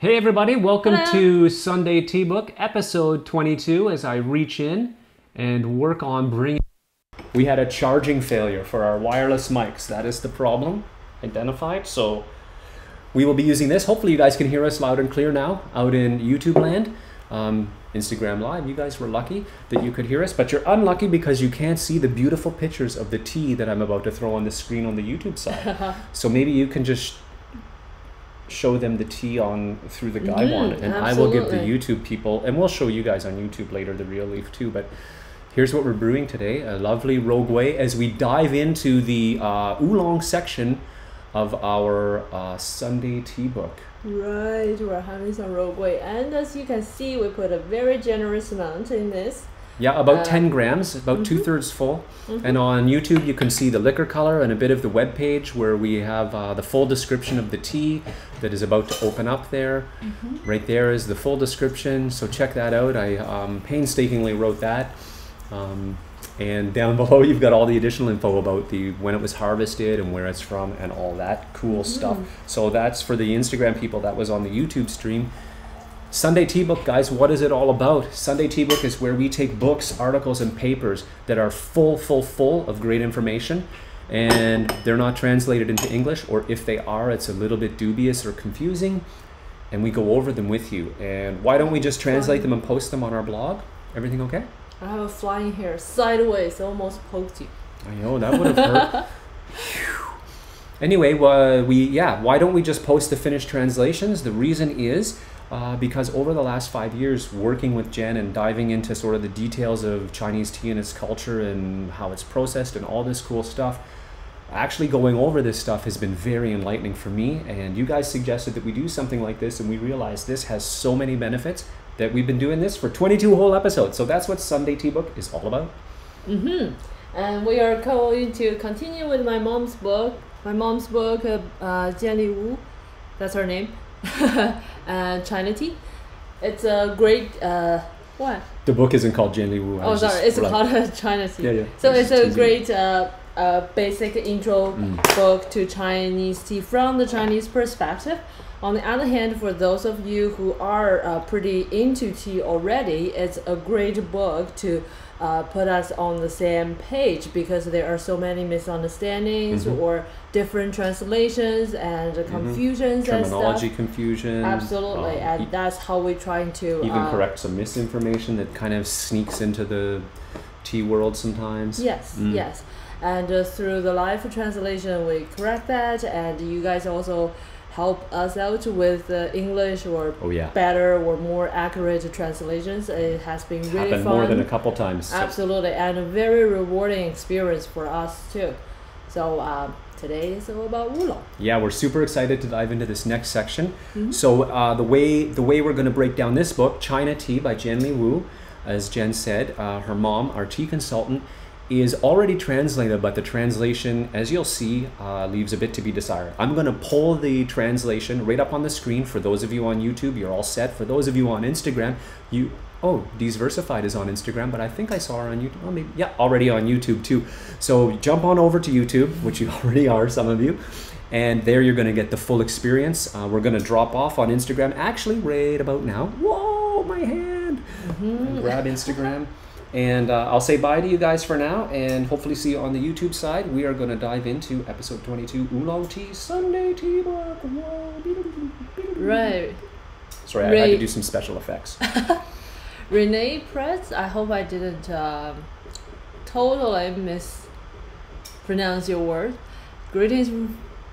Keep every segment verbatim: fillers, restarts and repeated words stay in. Hey everybody, welcome Hello. to Sunday Tea Book, episode twenty-two, as I reach in and work on bringing... We had a charging failure for our wireless mics. That is the problem identified, so we will be using this. Hopefully you guys can hear us loud and clear now out in YouTube land. Um, Instagram Live, you guys were lucky that you could hear us, but you're unlucky because you can't see the beautiful pictures of the tea that I'm about to throw on the screen on the YouTube side. So maybe you can just show them the tea on through the Gaiwan, mm, and absolutely. I will give the YouTube people, and we'll show you guys on YouTube later the real leaf too, but here's what we're brewing today, a lovely Rou Gui, as we dive into the uh, oolong section of our uh, Sunday tea book. Right, we're having some Rou Gui, and as you can see, we put a very generous amount in this. Yeah, about uh, ten grams, about mm-hmm. two-thirds full. Mm-hmm. And on YouTube, you can see the liquor color and a bit of the web page where we have uh, the full description of the tea that is about to open up there. Mm-hmm. Right there is the full description, so check that out. I um, painstakingly wrote that. Um, and down below, you've got all the additional info about the when it was harvested and where it's from and all that cool mm-hmm. stuff. So that's for the Instagram people. That was on the YouTube stream. Sunday Tea Book, guys, what is it all about? Sunday Tea Book is where we take books, articles, and papers that are full, full, full of great information, and they're not translated into English, or if they are, it's a little bit dubious or confusing, and we go over them with you. And why don't we just translate them and post them on our blog? Everything okay? I have a fly in here, sideways, almost poked you. I know, that would have hurt. Anyway, well, we, yeah, why don't we just post the finished translations? The reason is Uh, because over the last five years, working with Jen and diving into sort of the details of Chinese tea and its culture and how it's processed and all this cool stuff, actually going over this stuff has been very enlightening for me. And you guys suggested that we do something like this, and we realized this has so many benefits that we've been doing this for twenty-two whole episodes. So that's what Sunday Tea Book is all about. Mm-hmm. And we are going to continue with my mom's book. My mom's book, uh, uh, Jianli Wu, that's her name. uh, China tea. It's a great uh, what? The book isn't called Jianli Wu. Oh, sorry, it's like, called uh, China tea. Yeah, yeah. So it's, it's a great uh, uh, basic intro mm. book to Chinese tea from the Chinese perspective. On the other hand, for those of you who are uh, pretty into tea already, it's a great book to uh, put us on the same page, because there are so many misunderstandings mm-hmm. or different translations and confusions mm-hmm. and stuff. Terminology confusion. Absolutely, um, and e that's how we're trying to... Even uh, correct some misinformation that kind of sneaks into the tea world sometimes. Yes, mm. yes. And uh, through the live translation, we correct that, and you guys also help us out with uh, English or oh, yeah. better or more accurate translations. It has been it's really fun. More than a couple times. Absolutely, so. And a very rewarding experience for us too. So uh, today is all about oolong. Yeah, we're super excited to dive into this next section. Mm-hmm. So uh, the way the way we're going to break down this book, China Tea by Jianli Wu, as Jen said, uh, her mom, our tea consultant, is already translated, but the translation, as you'll see, uh, leaves a bit to be desired. I'm gonna pull the translation right up on the screen. For those of you on YouTube, you're all set. For those of you on Instagram, you, oh, Deeversified is on Instagram, but I think I saw her on YouTube. Oh, maybe, yeah, already on YouTube too. So jump on over to YouTube, which you already are, some of you, and there you're gonna get the full experience. Uh, we're gonna drop off on Instagram, actually right about now. Whoa, my hand! Mm-hmm. Grab Instagram. And uh, I'll say bye to you guys for now, and hopefully see you on the YouTube side. We are going to dive into episode twenty-two, Oolong Tea, Sunday Tea Book. Right. Sorry, I Ray. had to do some special effects. Renee Press, I hope I didn't uh, totally mispronounce your word. Greetings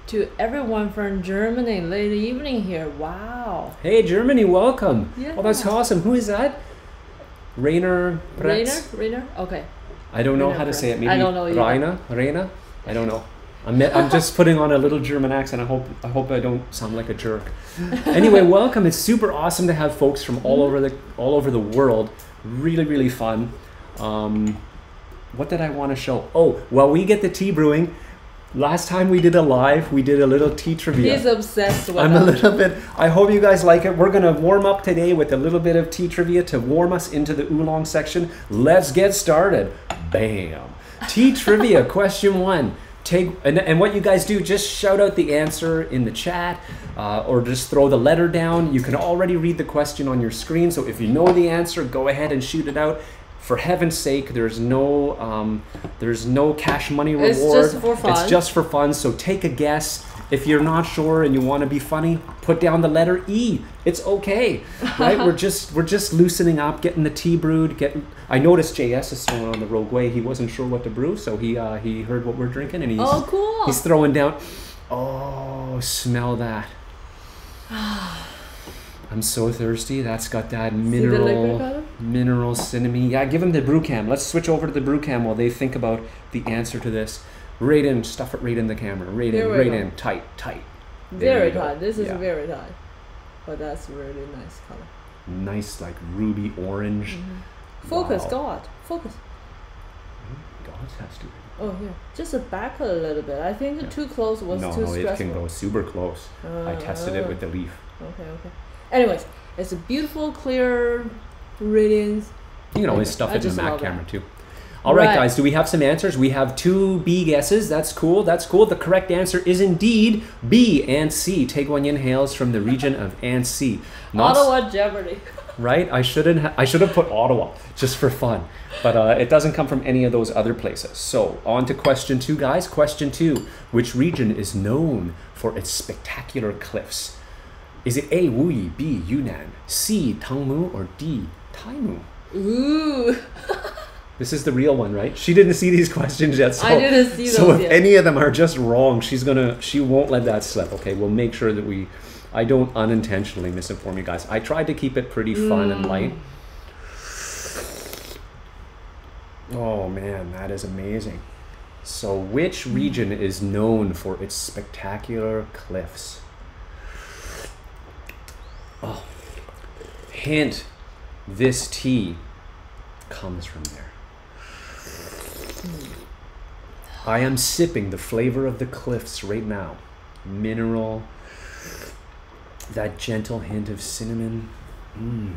to everyone from Germany. Late evening here. Wow. Hey, Germany, welcome. Yeah. Oh, that's awesome. Who is that? Rainer Pretz. Rainer? Rainer? Okay. I don't know Rainer how to Pretz. say it. Maybe I don't know either. Rainer? Rainer? I don't know. I'm, I'm just putting on a little German accent. I hope I hope I don't sound like a jerk. Anyway, welcome. It's super awesome to have folks from all over the all over the world. Really, really fun. Um, what did I want to show? Oh, well, we get the tea brewing. Last time we did a live, we did a little tea trivia. He's obsessed with it. I'm a little bit, I hope you guys like it. We're gonna warm up today with a little bit of tea trivia to warm us into the oolong section. Let's get started. Bam. Tea trivia, question one. take and, and what you guys do, just shout out the answer in the chat, uh, or just throw the letter down. You can already read the question on your screen, so if you know the answer, go ahead and shoot it out. For heaven's sake, there's no um, there's no cash money reward. It's just for fun. It's just for fun, so take a guess. If you're not sure and you want to be funny, put down the letter E. It's okay, right? we're just we're just loosening up, getting the tea brewed. Getting. I noticed J S is throwing on the Rou Gui. He wasn't sure what to brew, so he uh, he heard what we're drinking and he's oh, cool. he's throwing down. Oh, smell that! I'm so thirsty. That's got that mineral mineral cinnamon. Yeah, give him the brew cam. Let's switch over to the brew cam while they think about the answer to this. Right in, stuff it right in the camera. Right in, right in, tight, tight. Very tight. This is very tight. But that's really nice color. Nice, like ruby orange. Mm-hmm. Focus, wow. God, focus. God has to. Oh, yeah. Just back a little bit. I think yeah. too close was no, too no, stressful. No, it can go super close. Uh, I tested uh, it with the leaf. Okay, okay. Anyways, it's a beautiful, clear radiance. You can always stuff it in the Mac camera too. All right, right, guys, do we have some answers? We have two B guesses. That's cool. That's cool. The correct answer is indeed B, Anxi. Tie Guan Yin hails from the region of Anxi. Ottawa Jeopardy. Right? I shouldn't. Ha I should have put Ottawa just for fun, but uh, it doesn't come from any of those other places. So on to question two, guys. Question two: which region is known for its spectacular cliffs? Is it A, Wuyi, B, Yunnan, C, Tangmu, or D, Taimu? Ooh. This is the real one, right? She didn't see these questions yet, so, I didn't see so those if yet. Any of them are just wrong, she's gonna, she won't let that slip. Okay, we'll make sure that we, I don't unintentionally misinform you guys. I tried to keep it pretty fun mm. and light. Oh man, that is amazing. So which region is known for its spectacular cliffs? Oh, hint, this tea comes from there. I am sipping the flavor of the cliffs right now. Mineral, that gentle hint of cinnamon. Mm.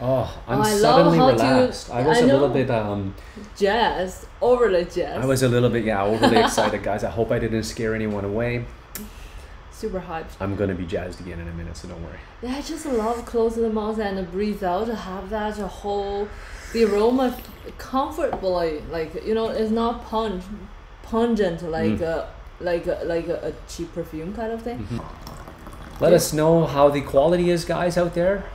Oh, I'm oh, suddenly relaxed. You, I was I a little bit um, jazzed, overly jazzed. I was a little bit, yeah, overly excited, guys. I hope I didn't scare anyone away. Super hyped. I'm gonna be jazzed again in a minute, so don't worry. Yeah, I just love close the mouth and breathe out. To have that whole the aroma comfortably, like you know, it's not pung pungent like mm. a, like a, like a, a cheap perfume kind of thing. Mm-hmm. Let yeah. us know how the quality is, guys, out there.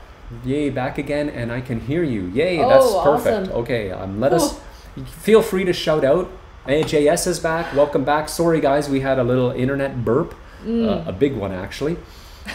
Yay, back again, and I can hear you. Yay, oh, that's perfect. Awesome. Okay, um, let Ooh. us feel free to shout out. J S is back. Welcome back. Sorry, guys, we had a little internet burp. Mm. Uh, a big one actually,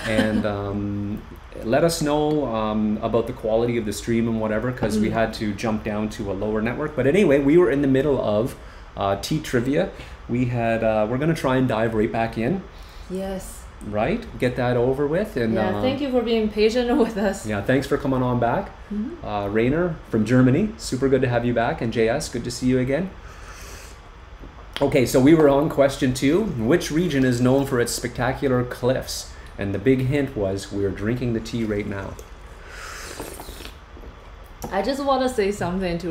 and um, let us know um, about the quality of the stream and whatever, because mm. we had to jump down to a lower network. But anyway, we were in the middle of uh, tea trivia. We had uh, we're gonna try and dive right back in. Yes. Right, get that over with. And yeah, uh, thank you for being patient with us. Yeah, thanks for coming on back. Mm -hmm. uh, Rainer from Germany, super good to have you back, and J S, good to see you again. Okay, so we were on question two. Which region is known for its spectacular cliffs? And the big hint was we're drinking the tea right now. I just want to say something to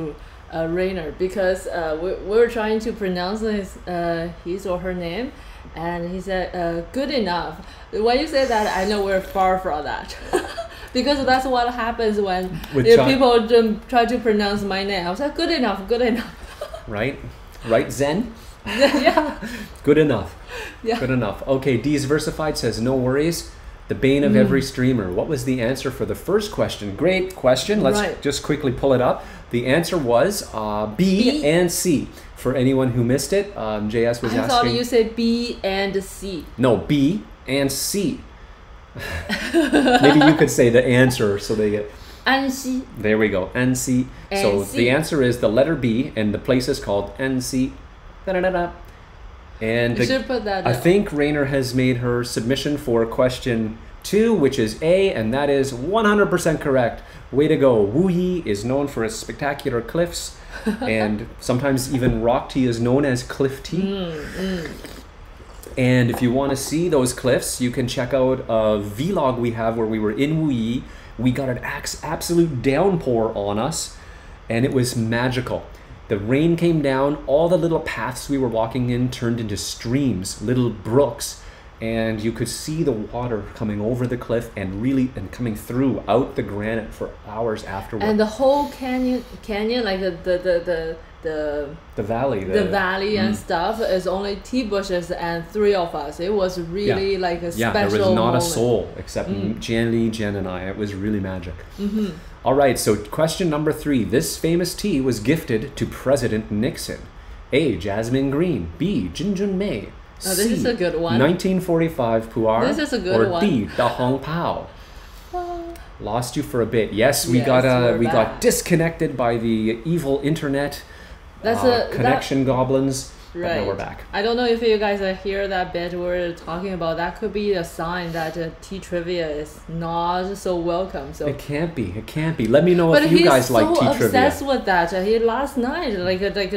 uh, Rainer, because uh, we, we were trying to pronounce his, uh, his or her name, and he said, uh, good enough. When you say that, I know we're far from that. Because that's what happens when if people try to pronounce my name. I was like, good enough, good enough. Right? Right, Zen? Yeah. Good enough. Yeah. Good enough. Okay, D's Versified says, no worries. The bane of mm. every streamer. What was the answer for the first question? Great question. Let's right. just quickly pull it up. The answer was uh, B, B and C. For anyone who missed it, um, J S was I asking. I thought you said B and C. No, B and C. Maybe you could say the answer so they get... Anxi. There we go, Anxi. Anxi. So the answer is the letter B, and the place is called Anxi. Da -da -da -da. And the, put that I down. think Rainer has made her submission for question two, which is A, and that is one hundred percent correct. Way to go. Wuyi is known for its spectacular cliffs, and sometimes even rock tea is known as cliff tea. Mm, mm. And if you want to see those cliffs, you can check out a vlog we have where we were in Wuyi. We got an absolute downpour on us, and it was magical. The rain came down, all the little paths we were walking in turned into streams, little brooks, and you could see the water coming over the cliff and really and coming through out the granite for hours afterwards. And the whole canyon, canyon like the the the the the, the valley, the, the valley mm. and stuff is only tea bushes and three of us. It was really yeah. like a yeah, special. Yeah, there was not moment. a soul except mm. Jianli, Jen, and I. It was really magic. Mm-hmm. All right. So question number three: this famous tea was gifted to President Nixon. A. Jasmine Green. B. Jin Jun Mei. Oh, this C, is a good one. nineteen forty-five Pu'er. This is a good or one. Or D, Da Hong Pao. Lost you for a bit. Yes, we yes, got uh, we back. got disconnected by the evil internet. That's uh, a connection that, goblins. Right. But now we're back. I don't know if you guys are here that bit we're talking about. That could be a sign that uh, tea trivia is not so welcome. So it can't be. It can't be. Let me know but if you guys so like tea trivia. But he's so obsessed with that. Uh, he last night like like.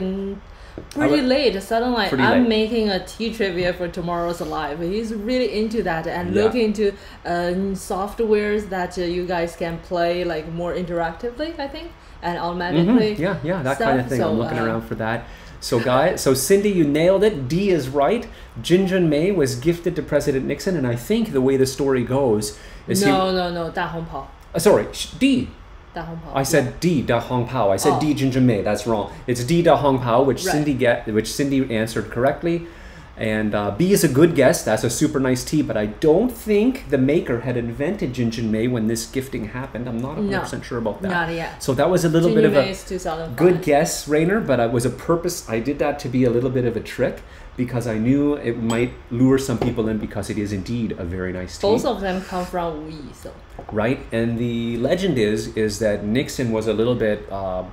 Pretty would, late, suddenly pretty I'm late. making a tea trivia for tomorrow's live. He's really into that and yeah. looking into uh, softwares that uh, you guys can play like more interactively, I think, and automatically. Mm-hmm. Yeah, yeah, that stuff. kind of thing. So, I'm looking uh, around for that. So, guys, so Cindy, you nailed it. D is right. Jin Jun Mei was gifted to President Nixon, and I think the way the story goes is no, he, no, no, Da Hong Pao. Uh, sorry, D. Da Hong Pao. I said yeah. D Da Hong Pao. I said oh. D Jin Jun Mei. That's wrong. It's D Da Hong Pao, which right. Cindy get, which Cindy answered correctly, and uh, B is a good guess. That's a super nice tea, but I don't think the maker had invented Jin Jun Mei when this gifting happened. I'm not one hundred percent no, sure about that. Not yet. So that was a little Jin bit of a good guess, Rainer, but it was a purpose. I did that to be a little bit of a trick, because I knew it might lure some people in, because it is indeed a very nice tea. Both of them come from Wuyi, so. Right, and the legend is is that Nixon was a little bit uh,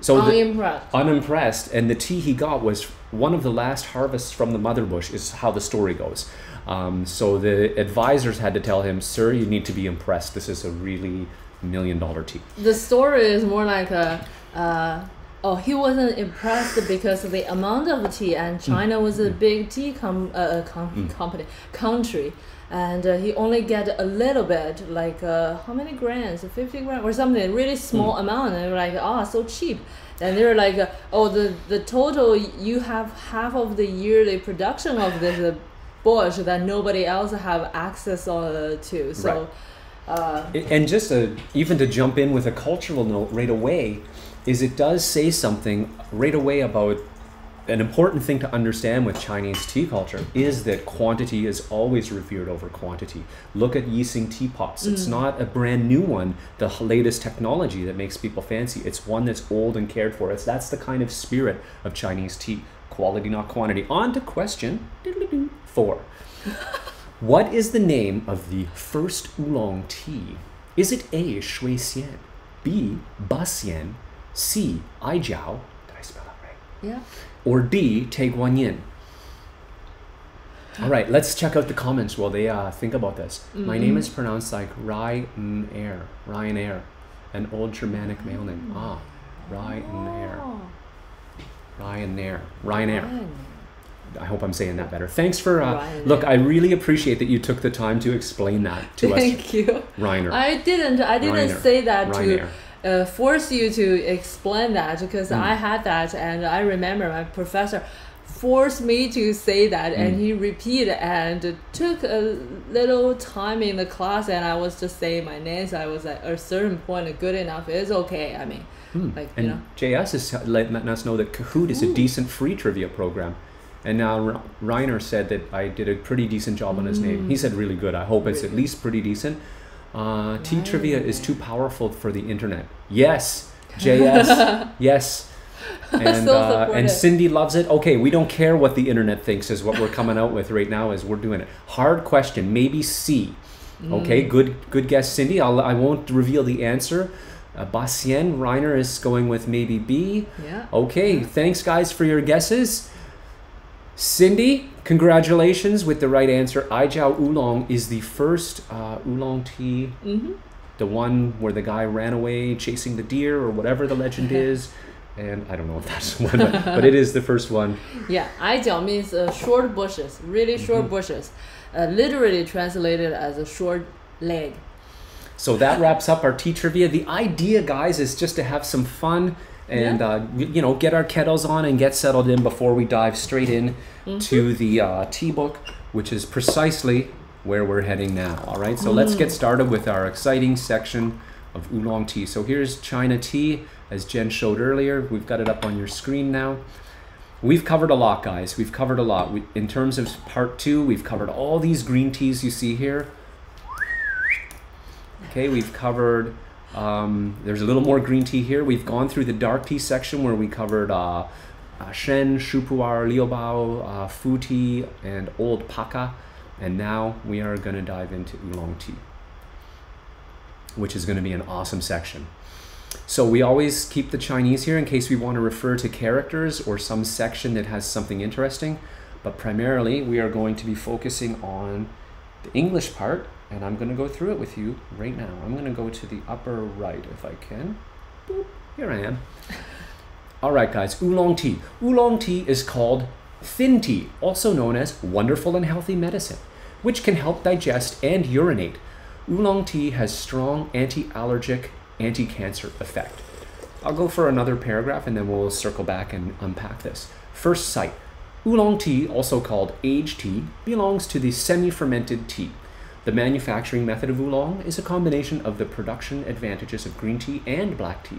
so unimpressed. The, unimpressed, and the tea he got was one of the last harvests from the mother bush, is how the story goes. Um, so the advisors had to tell him, sir, you need to be impressed. This is a really million dollar tea. The story is more like a... Uh, Oh, he wasn't impressed because of the amount of tea, and China was a big tea com uh, com mm. company country, and uh, he only get a little bit, like uh, how many grams, fifty grams or something, really small mm. amount, and they were like, ah, oh, so cheap. And they're like, oh, the the total you have half of the yearly production of this uh, bush that nobody else have access uh, to. So, right. uh, and just a, even to jump in with a cultural note right away. Is it does say something right away about an important thing to understand with Chinese tea culture is that quantity is always revered over quantity. Look at Yixing teapots. Mm. It's not a brand new one, the latest technology that makes people fancy. It's one that's old and cared for. It's, that's the kind of spirit of Chinese tea. Quality, not quantity. On to question four. What is the name of the first oolong tea? Is it A, Shui Xian, B, Ba Xian, C, Ai Jiao, did I spell that right? Yeah. Or D, Tie Guan Yin. All right, let's check out the comments while they uh, think about this. Mm-hmm. My name is pronounced like Ryanair, Ryanair, an old Germanic male name. Ah, Ryanair, oh. Ryanair, Ryanair. I hope I'm saying that better. Thanks for uh, look. I really appreciate that you took the time to explain that to Thank us. Thank you, Ryanair. I didn't. I didn't Ryanair. say that Ryanair. to. Uh, force you to explain that, because mm. I had that, and I remember my professor forced me to say that, mm. and he repeated, and took a little time in the class, and I was just saying my name. So I was at a certain point, good enough, it's okay. I mean, mm. like and you know. J S is letting us know that Kahoot is mm. a decent free trivia program. And now Reiner said that I did a pretty decent job on his mm. name. He said really good. I hope really? it's at least pretty decent. Uh, tea right. trivia is too powerful for the internet. Yes, J S, yes. And, so uh, and Cindy loves it. Okay, we don't care what the internet thinks is what we're coming out with right now, is we're doing it. Hard question, maybe C. Mm. Okay, good good guess, Cindy. I'll, I won't reveal the answer. Uh, Ba Xian, Reiner is going with maybe B. Yeah. Okay, yeah. Thanks guys for your guesses. Cindy, congratulations with the right answer. Ai Jiao Oolong is the first uh, oolong tea, mm-hmm. the one where the guy ran away chasing the deer or whatever the legend is. And I don't know if that's the one, but, but it is the first one. Yeah, Ai Jiao means uh, short bushes, really short mm-hmm. bushes, uh, literally translated as a short leg. So that wraps up our tea trivia. The idea, guys, is just to have some fun. and yeah. uh, you know, get our kettles on and get settled in before we dive straight in mm-hmm. to the uh, tea book, which is precisely where we're heading now. All right, so mm. let's get started with our exciting section of oolong tea. So here's China tea, as Jen showed earlier. We've got it up on your screen now. We've covered a lot, guys. We've covered a lot. We, in terms of part two, we've covered all these green teas you see here. Okay, we've covered, um, there's a little more green tea here. We've gone through the dark tea section where we covered uh, uh, Shen, Shupu'er, Liobao, uh, Fu tea, and Old Paka. And now we are gonna dive into oolong tea, which is gonna be an awesome section. So we always keep the Chinese here in case we want to refer to characters or some section that has something interesting. But primarily, we are going to be focusing on the English part, and I'm going to go through it with you right now. I'm going to go to the upper right if I can. Boop, here I am. All right, guys, oolong tea. Oolong tea is called thin tea, also known as wonderful and healthy medicine, which can help digest and urinate. Oolong tea has strong anti-allergic, anti-cancer effect. I'll go for another paragraph and then we'll circle back and unpack this. First sight, oolong tea, also called age tea, belongs to the semi-fermented tea. The manufacturing method of oolong is a combination of the production advantages of green tea and black tea.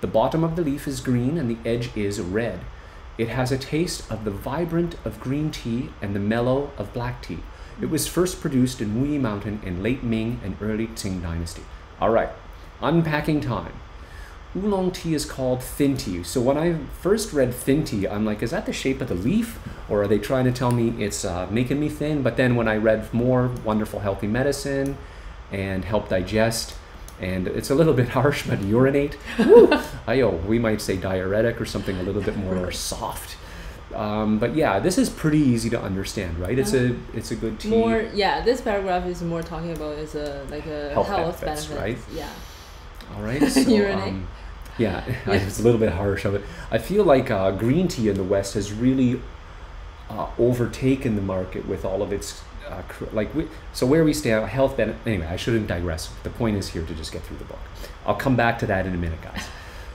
The bottom of the leaf is green and the edge is red. It has a taste of the vibrant of green tea and the mellow of black tea. It was first produced in Wuyi Mountain in late Ming and early Qing Dynasty. All right. Unpacking time. Oolong tea is called thin tea. So when I first read thin tea, I'm like, is that the shape of the leaf? Or are they trying to tell me it's uh, making me thin? But then when I read more, wonderful healthy medicine and help digest, and it's a little bit harsh, but urinate. Ayo, we might say diuretic or something a little bit more soft. Um, but yeah, this is pretty easy to understand, right? It's a it's a good tea. More, yeah, this paragraph is more talking about is a like a health, health benefits, benefits, right? Yeah. All right, so, um, yeah, it's a little bit harsh of it. I feel like uh, green tea in the West has really uh, overtaken the market with all of its, uh, like, we, so where we stand, health benefit, anyway, I shouldn't digress. The point is here to just get through the book. I'll come back to that in a minute, guys.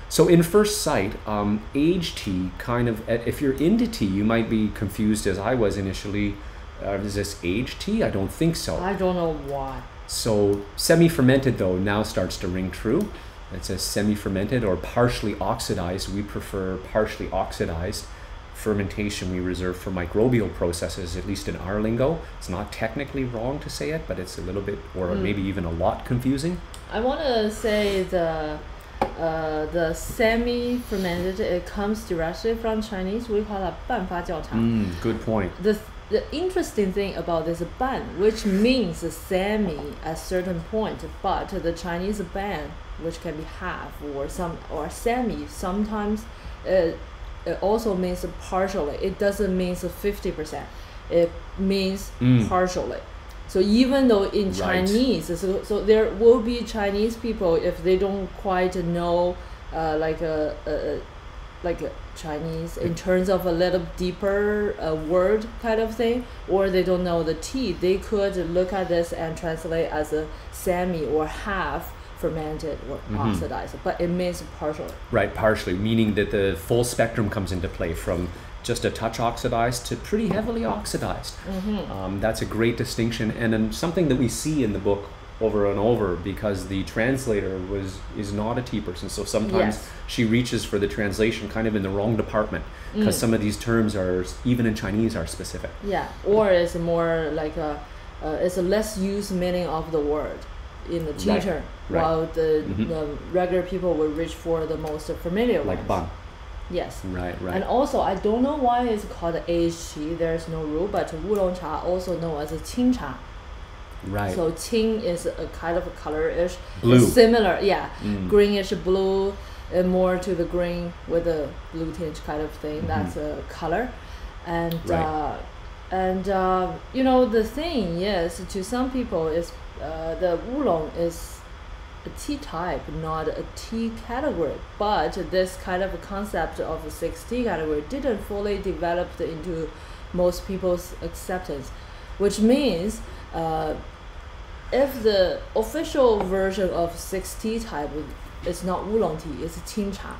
So in first sight, um, age tea kind of, if you're into tea, you might be confused as I was initially. Uh, is this age tea? I don't think so. I don't know why. So semi-fermented though now starts to ring true. It says semi-fermented or partially oxidized. We prefer partially oxidized. Fermentation we reserve for microbial processes, at least in our lingo. It's not technically wrong to say it, but it's a little bit or mm. maybe even a lot confusing. I want to say the uh, the semi-fermented, it comes directly from Chinese. We call it ban fa jiao cha. Mm, good point. The The interesting thing about this ban, which means semi at certain point, but the Chinese ban, which can be half or some or semi, sometimes it, it also means partially. It doesn't mean fifty percent. It means mm. partially. So even though in right. Chinese, so, so there will be Chinese people if they don't quite know, uh, like a, a like a Chinese in terms of a little deeper uh, word kind of thing, or they don't know the tea, they could look at this and translate as a semi or half fermented or mm-hmm. oxidized, but it means partial. Right, partially, meaning that the full spectrum comes into play from just a touch oxidized to pretty heavily oxidized. Mm-hmm. Um, that's a great distinction and um, something that we see in the book over and over because the translator was is not a tea person, so sometimes yes. she reaches for the translation kind of in the wrong department because mm. some of these terms are even in Chinese are specific. Yeah, or it's more like a uh, it's a less used meaning of the word in the teacher, right. while right. the, mm-hmm. the regular people will reach for the most familiar like ones. Ban. Yes. Right, right. And also, I don't know why it's called age tea. There's no rule, but oolong cha also known as qing cha. Right. So qing is a kind of a colorish, blue. Similar, yeah, mm. greenish blue, and more to the green with a blue tinge kind of thing. Mm-hmm. That's a color, and right. uh, and uh, you know the thing is to some people is uh, the oolong is a tea type, not a tea category. But this kind of a concept of a six tea category didn't fully develop into most people's acceptance, which means. Uh, if the official version of six tea type is not oolong tea, it's qing cha.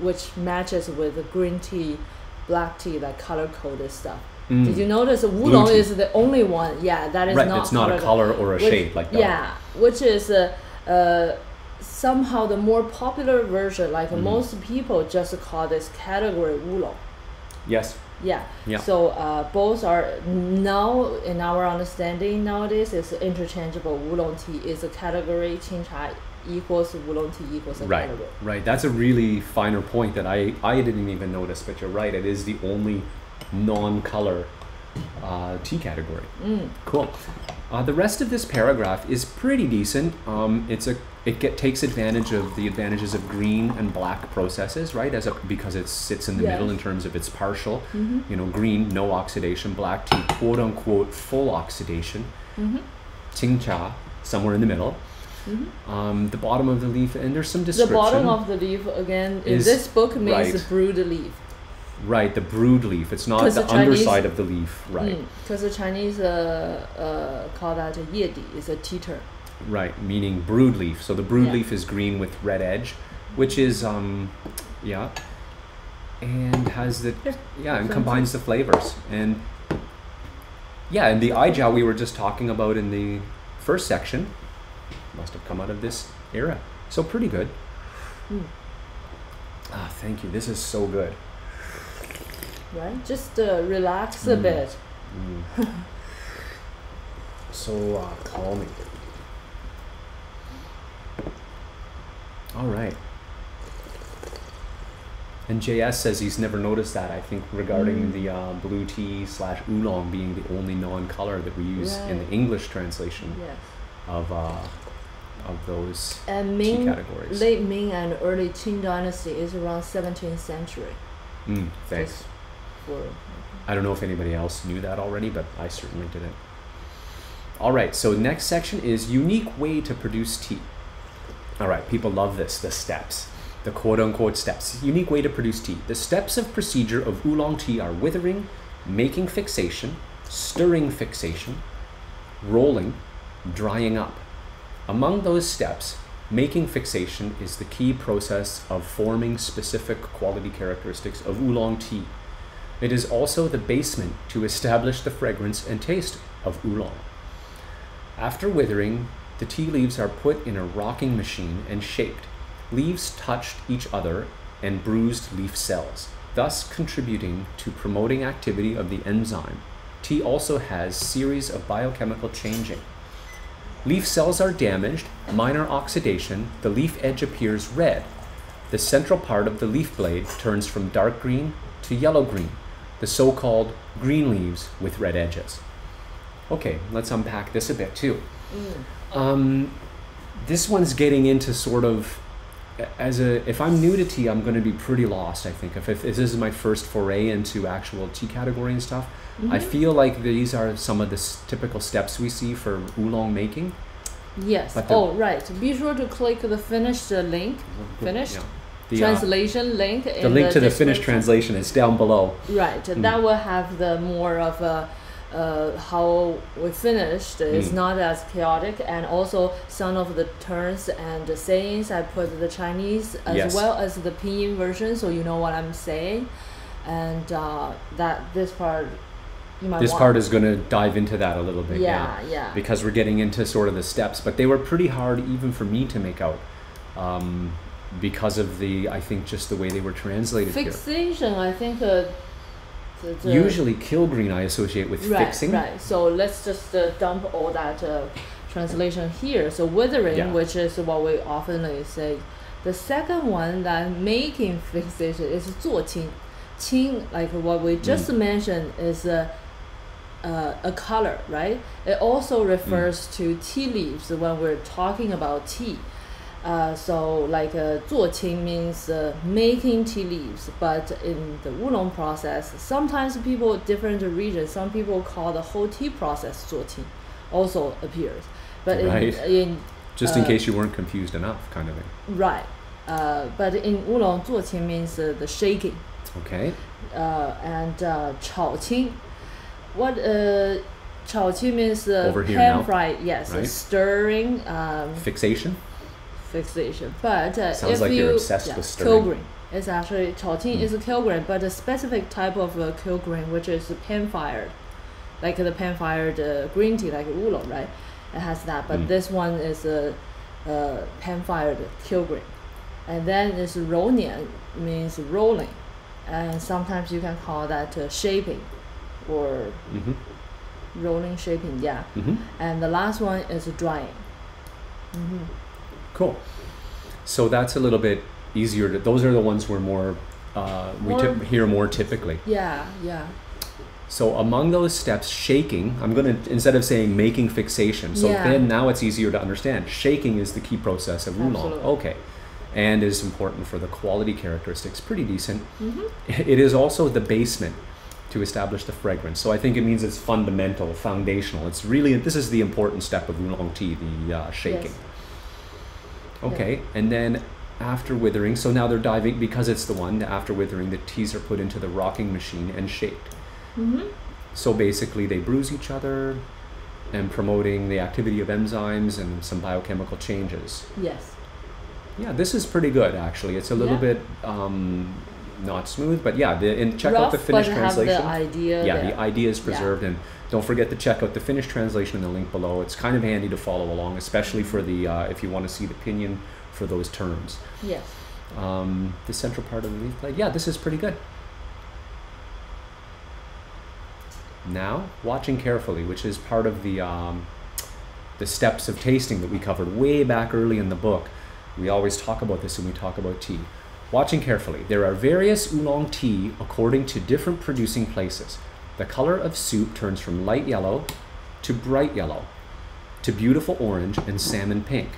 which matches with the green tea, black tea, like color-coded stuff. Mm. Did you notice Wulong is the only one? Yeah, that is right, not. It's not a color or a which, shape like that. Yeah, which is uh, uh, somehow the more popular version. Like mm. most people just call this category Wulong. Yes. Yeah. yeah. So uh, both are now in our understanding nowadays is interchangeable. Wulong tea is a category. Qin Cha equals Wulong tea equals a right. category. Right. That's a really finer point that I I didn't even notice, but you're right. It is the only non-color uh, tea category. Mm. Cool. Uh, the rest of this paragraph is pretty decent. Um, it's a it get, takes advantage of the advantages of green and black processes, right? As a, because it sits in the yes. middle in terms of its partial. Mm-hmm. You know, green, no oxidation. Black tea, quote unquote, full oxidation. Mm-hmm. Qingcha, somewhere in the middle. Mm-hmm. um, the bottom of the leaf, and there's some description. The bottom of the leaf again in is, this book means right. brewed leaf. Right, the brood leaf. It's not the, the Chinese, underside of the leaf, right? Because mm, the Chinese uh, uh, call that a ye di, it's a tea term. Right, meaning brood leaf. So the brood yeah. leaf is green with red edge, which is, um, yeah, and has the, yeah, and combines the flavors. And yeah, and the ai jiao we were just talking about in the first section must have come out of this era. So pretty good. Mm. Ah, thank you. This is so good. Right, just uh, relax a mm. bit. Mm. So uh, calming. All right. And J S says he's never noticed that. I think regarding mm. the uh, blue tea slash oolong being the only non-color that we use right. in the English translation yes. of uh, of those and Ming, tea categories. Late Ming and early Qing dynasty is around seventeenth century. Mm, thanks. Just I don't know if anybody else knew that already, but I certainly didn't. All right, so next section is unique way to produce tea. All right, people love this, the steps, the quote-unquote steps. Unique way to produce tea. The steps of procedure of oolong tea are withering, making fixation, stirring fixation, rolling, drying up. Among those steps, making fixation is the key process of forming specific quality characteristics of oolong tea. It is also the basement to establish the fragrance and taste of oolong. After withering, the tea leaves are put in a rocking machine and shaped. Leaves touched each other and bruised leaf cells, thus contributing to promoting activity of the enzyme. Tea also has series of biochemical changing. Leaf cells are damaged, minor oxidation, the leaf edge appears red. The central part of the leaf blade turns from dark green to yellow green, the so-called green leaves with red edges. Okay, let's unpack this a bit too. Mm. Um, this one's getting into sort of, as a, if I'm new to tea, I'm gonna be pretty lost, I think. If, if this is my first foray into actual tea category and stuff, mm-hmm. I feel like these are some of the typical steps we see for oolong making. Yes, oh right, be sure to click the finished link, finished. Yeah. The, translation uh, link. The link the to the Finnish translation is down below. Right, mm. that will have the more of a, uh, how we finished. It's mm. not as chaotic, and also some of the terms and the sayings. I put the Chinese as yes. well as the pinyin version, so you know what I'm saying. And uh, that this part, you might this want. part is going to dive into that a little bit. Yeah, yeah, yeah. Because we're getting into sort of the steps, but they were pretty hard even for me to make out. Um, because of the, I think, just the way they were translated Fixation, here. I think... Uh, the, the usually kilgreen I associate with right, fixing. Right, so let's just uh, dump all that uh, translation here. So withering, yeah. which is what we often say. The second one that making fixation is zuoqing. Qing, like what we just mm. mentioned, is uh, uh, a color, right? It also refers mm. to tea leaves when we're talking about tea. Uh, so like zuoqing uh, means uh, making tea leaves, but in the oolong process, sometimes people, different regions, some people call the whole tea process zuoqing also appears. But right. in, in, Just uh, in case you weren't confused enough, kind of thing. Right. Uh, but in oolong, zuoqing means uh, the shaking. Okay. Uh, and uh, chaoqing. What... Uh, chaoqing means uh, pan-fried, yes, right. stirring. Um, Fixation. Fixation, but uh, sounds if like you, you're obsessed yeah, with stirring. Kilgreen, It's actually chaoting is a kilogram, but a specific type of a kilogram, which is pan fired, like the pan fired uh, green tea, like oolong, right? It has that, but mm. this one is a, a pan fired kilogram, and then it's rou nian, means rolling, and sometimes you can call that uh, shaping, or mm-hmm. rolling shaping, yeah. Mm-hmm. And the last one is drying. Mm-hmm. Cool. So that's a little bit easier to, those are the ones we're more uh we more, hear more typically. Yeah, yeah. So among those steps, shaking, I'm going to, instead of saying making fixation, so yeah. then now it's easier to understand. Shaking is the key process of oolong. Okay. And is important for the quality characteristics, pretty decent. Mm-hmm. It is also the basement to establish the fragrance. So I think it means it's fundamental, foundational. It's really, this is the important step of oolong tea, the uh, shaking. Yes. Okay, yeah. And then after withering, so now they're diving, because it's the one, after withering, the teas are put into the rocking machine and shaped. Mm-hmm. So basically they bruise each other and promoting the activity of enzymes and some biochemical changes. Yes. Yeah, this is pretty good actually. It's a little yeah. bit um, not smooth, but yeah, the, and check Rough, out the Finnish translation. Have the idea yeah, there. The idea is preserved, yeah. and don't forget to check out the Finnish translation in the link below. It's kind of handy to follow along, especially for the, uh, if you want to see the pinyin for those terms. Yes. Um, the central part of the leaf blade. Yeah, this is pretty good. Now, watching carefully, which is part of the, um, the steps of tasting that we covered way back early in the book. We always talk about this when we talk about tea. Watching carefully, there are various oolong tea according to different producing places. The color of soup turns from light yellow to bright yellow to beautiful orange and salmon pink.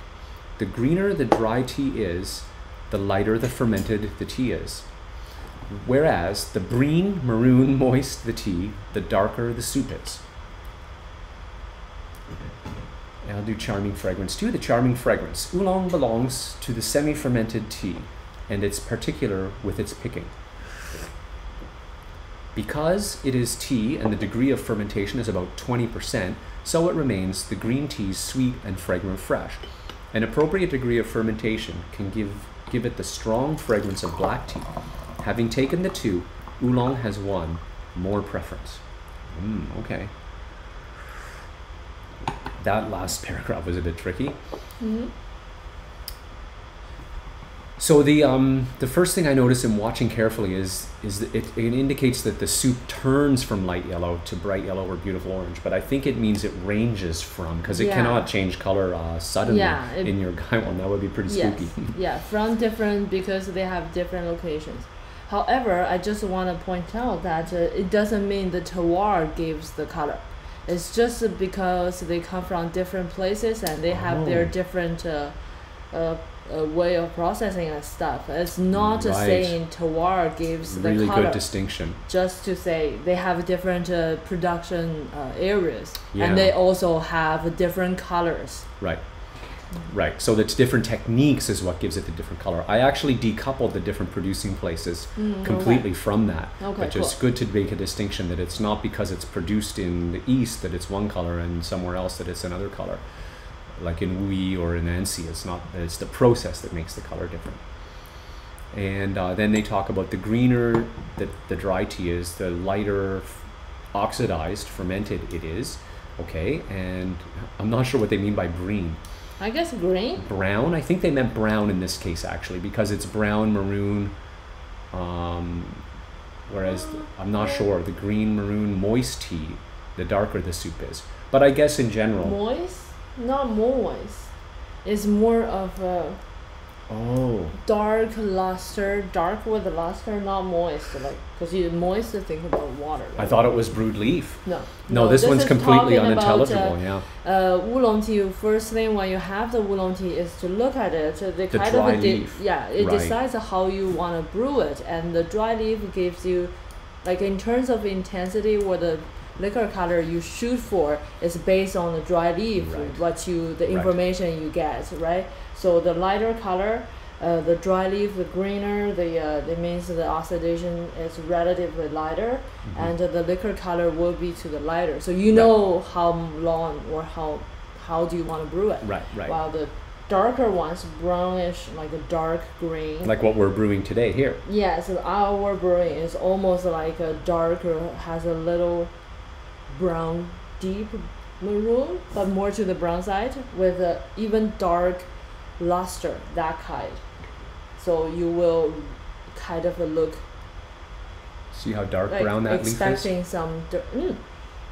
The greener the dry tea is, the lighter the fermented the tea is. Whereas the green, maroon, moist the tea, the darker the soup is. And I'll do charming fragrance too. The charming fragrance. Oolong belongs to the semi-fermented tea and it's particular with its picking. Because it is tea and the degree of fermentation is about twenty percent, so it remains the green tea's sweet and fragrant fresh. An appropriate degree of fermentation can give, give it the strong fragrance of black tea. Having taken the two, oolong has one more preference. Mm, okay. That last paragraph was a bit tricky. Mm-hmm. So the um, the first thing I notice in watching carefully is is that it, it indicates that the soup turns from light yellow to bright yellow or beautiful orange, but I think it means it ranges from, because it yeah. cannot change color uh, suddenly yeah, it, in your Gaiwan. That would be pretty yes, spooky. Yeah, from different, because they have different locations. However, I just want to point out that uh, it doesn't mean the terroir gives the color. It's just because they come from different places and they have oh. their different uh, uh, uh, way of processing and stuff. It's not right. saying terroir gives the really color. Good distinction. Just to say they have different uh, production uh, areas yeah. and they also have different colors. Right, right. So that's different techniques is what gives it the different color. I actually decoupled the different producing places mm, completely okay. from that. Okay, but just cool. good to make a distinction that it's not because it's produced in the East that it's one color and somewhere else that it's another color. Like in Wuyi or in Anxi, it's not, it's the process that makes the color different. And uh, then they talk about the greener that the dry tea is, the lighter oxidized, fermented it is. Okay, and I'm not sure what they mean by green. I guess green? Brown. I think they meant brown in this case, actually, because it's brown, maroon, um, whereas the, I'm not sure. The green, maroon, moist tea, the darker the soup is. But I guess in general... Moist? Not moist. It's more of a oh. dark luster, dark with the luster, not moist. Like, because you moist to think about water. Right? I thought it was brewed leaf. No. No, no this, this one's completely unintelligible. About, uh, yeah. Uh, oolong tea. First thing when you have the oolong tea is to look at it. The, the kind dry of leaf. Yeah, it right. decides how you want to brew it, and the dry leaf gives you, like in terms of intensity, or the liquor color you shoot for is based on the dry leaf, right. what you, the information right. you get, right? So the lighter color, uh, the dry leaf, the greener, the uh, that means the oxidation is relatively lighter, mm-hmm. and uh, the liquor color will be to the lighter. So you know right. how long or how how do you want to brew it? Right, right. While the darker ones, brownish, like a dark green. Like what we're brewing today here. Yeah, so our brewing is almost like a darker, has a little brown, deep maroon, but more to the brown side with an even dark luster, that kind. So you will kind of look. See how dark like brown that leaf is? Expecting some, mm,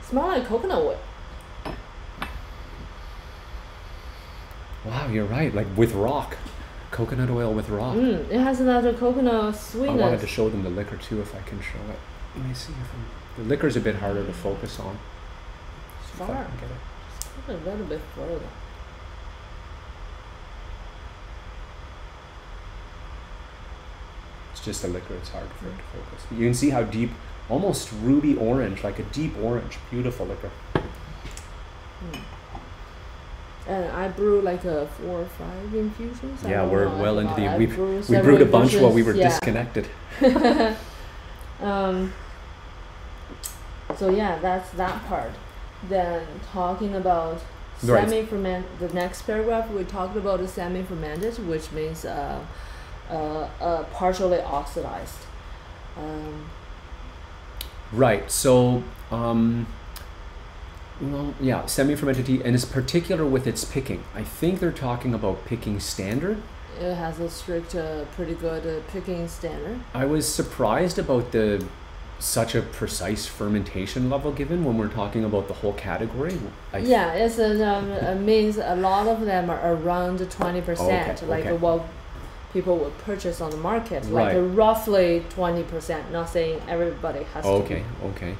smell like coconut wood. Wow, you're right. Like with rock, coconut oil with rock. Mm, it has another coconut sweetness. I wanted to show them the liquor too, if I can show it. Let me see if I'm... the liquor's a bit harder to focus on. So far, get it. Just a little bit further. It's just the liquor. It's hard for it to focus. You can see how deep, almost ruby orange, like a deep orange. Beautiful liquor. Mm. And I brew like a four or five infusions. Yeah, we're know, well into the, we, brew we brewed a bunch infusions. While we were yeah. disconnected. um, so yeah, that's that part. Then talking about right. semi-ferment, the next paragraph we talked about is semi-fermented, which means uh, uh, uh, partially oxidized. Um, right, so, um, well, yeah, semi-fermented tea, and it's particular with its picking. I think they're talking about picking standard. It has a strict, uh, pretty good uh, picking standard. I was surprised about the such a precise fermentation level given when we're talking about the whole category. I yeah, it's an, um, it means a lot of them are around twenty percent, okay, like okay. what people would purchase on the market, right. like roughly twenty percent. Not saying everybody has okay, to. Okay, okay.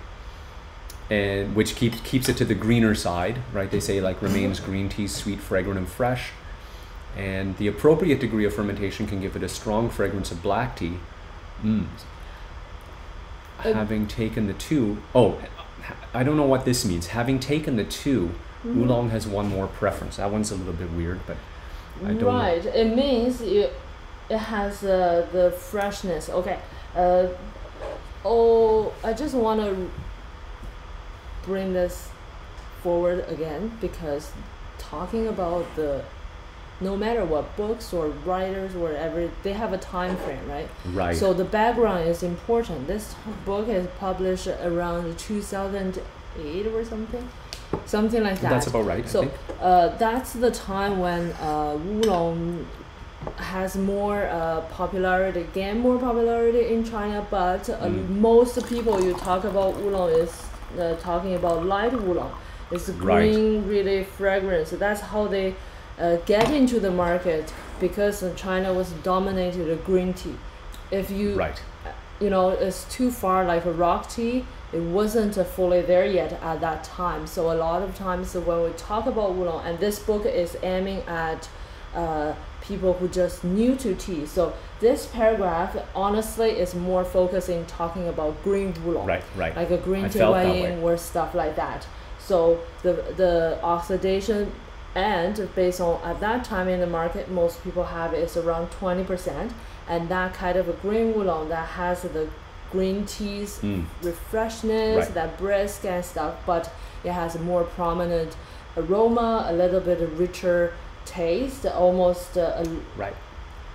And which keeps keeps it to the greener side, right? They say like remains green tea, sweet, fragrant, and fresh. And the appropriate degree of fermentation can give it a strong fragrance of black tea. Mm. Uh, Having taken the two, oh, I don't know what this means. Having taken the two, mm-hmm. oolong has one more preference. That one's a little bit weird, but I don't right. know. Right, it means it, it has uh, the freshness. Okay, uh, oh, I just want to bring this forward again, because talking about the no matter what books or writers or whatever, they have a time frame, right? Right. So the background is important. This book is published around two thousand eight or something, something like that. That's about right. So I think. Uh, that's the time when uh, oolong has more uh, popularity, gained more popularity in China. But uh, mm. most people you talk about oolong is Uh, talking about light oolong. It's green, right. really fragrant. So that's how they uh, get into the market, because China was dominated with green tea. If you, right. you know, it's too far like a rock tea, it wasn't uh, fully there yet at that time. So a lot of times when we talk about oolong, and this book is aiming at uh, people who just new to tea. So this paragraph honestly is more focusing talking about green oolong, right, right. like a green Tie Guan Yin or stuff like that. So the the oxidation, and based on at that time in the market, most people have is around twenty percent, and that kind of a green oolong that has the green tea's mm. refreshness, right. that brisk and stuff, but it has a more prominent aroma, a little bit richer taste, almost uh, a, right.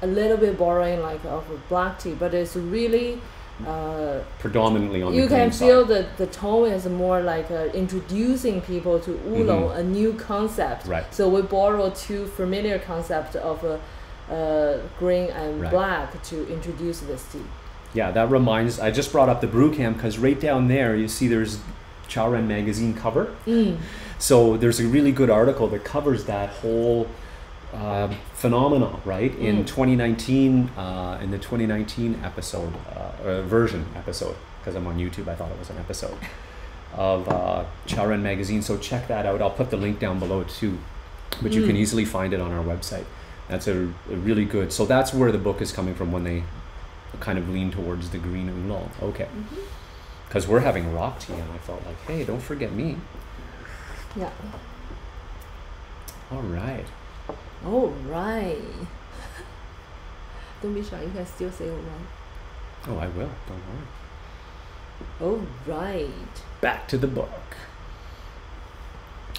a little bit borrowing like of a black tea, but it's really uh, predominantly on you the can feel side. That the tone is more like uh, introducing people to oolong, mm-hmm. a new concept, right. so we borrow two familiar concepts of uh, uh, green and right. black to introduce this tea. Yeah, that reminds, I just brought up the brew cam because right down there you see there's Charen Magazine cover. Mm. So there's a really good article that covers that whole uh, phenomenon, right? In mm. twenty nineteen, uh, in the twenty nineteen episode, uh, or version episode, because I'm on YouTube, I thought it was an episode, of uh, Charen Magazine. So check that out. I'll put the link down below too, but mm. you can easily find it on our website. That's a, a really good, so that's where the book is coming from when they kind of lean towards the green oolong. Okay. Mm-hmm. Because we're having rock tea, and I felt like, hey, don't forget me. Yeah. All right. All right. Don't be shy. You can still say all right. Oh, I will. Don't worry. All right. Back to the book.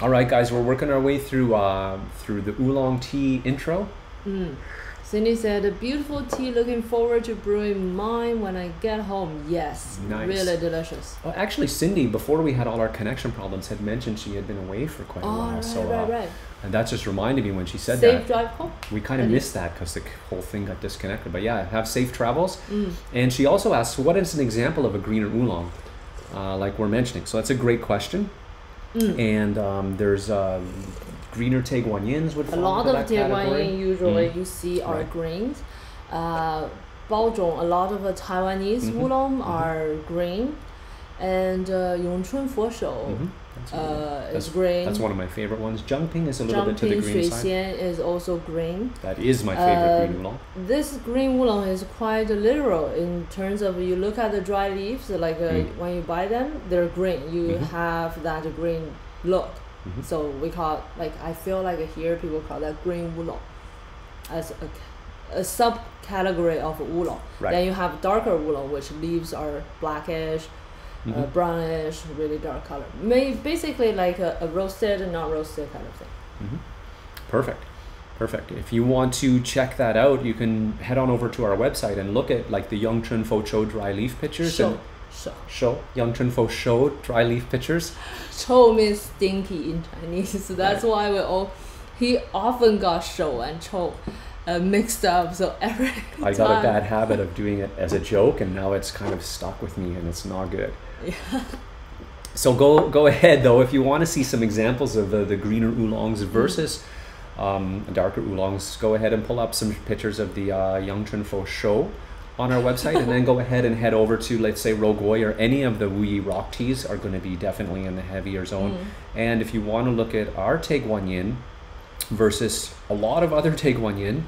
All right, guys, we're working our way through uh, through the oolong tea intro. Mm. Cindy said, a beautiful tea, looking forward to brewing mine when I get home. Yes, nice. Really delicious. Oh, actually, Cindy, before we had all our connection problems, had mentioned she had been away for quite a oh, while. Right, so, right, uh, right. And that just reminded me when she said safe that. Safe drive home. We kind of missed that because the whole thing got disconnected. But yeah, have safe travels. Mm. And she also asked, what is an example of a greener oolong, uh, like we're mentioning? So that's a great question. Mm. And um, there's... Uh, greener Tie Guan Yins would fall. A lot of Tie Guan Yin usually mm. you see are right. greens. Uh, Baozhong, a lot of uh, Taiwanese mm-hmm. oolong mm-hmm. are green, and uh, Yongchun Fo Shou mm-hmm. uh, is that's, green. That's one of my favorite ones. Zhangping is a little Zhangping bit to the green side. Xuixian is also green. That is my favorite uh, green oolong. This green oolong is quite literal in terms of you look at the dry leaves, like uh, mm. when you buy them, they're green. You mm-hmm. have that green look. Mm-hmm. So we call it, like I feel like here people call that green oolong as a, a subcategory of oolong. Right. Then you have darker oolong, which leaves are blackish, mm-hmm. uh, brownish, really dark color. Maybe basically like a, a roasted and not roasted kind of thing. Mm-hmm. Perfect, perfect. If you want to check that out, you can head on over to our website and look at like the Yongchun Fo Shou dry leaf pictures. Sure. And Shou. Shou. Yongchun Fo Shou dry leaf pictures. Shou means stinky in Chinese, so that's right. why we all. He often got shou and chou uh, mixed up, so every. I time. got a bad habit of doing it as a joke, and now it's kind of stuck with me, and it's not good. Yeah. So go go ahead though, if you want to see some examples of the the greener oolongs versus um, darker oolongs, go ahead and pull up some pictures of the uh, Yongchun Fo Shou on our website, and then go ahead and head over to, let's say, Rou Gui, or any of the Wuyi rock teas are going to be definitely in the heavier zone. Mm. And if you want to look at our Tie Guan Yin versus a lot of other Tie Guan Yin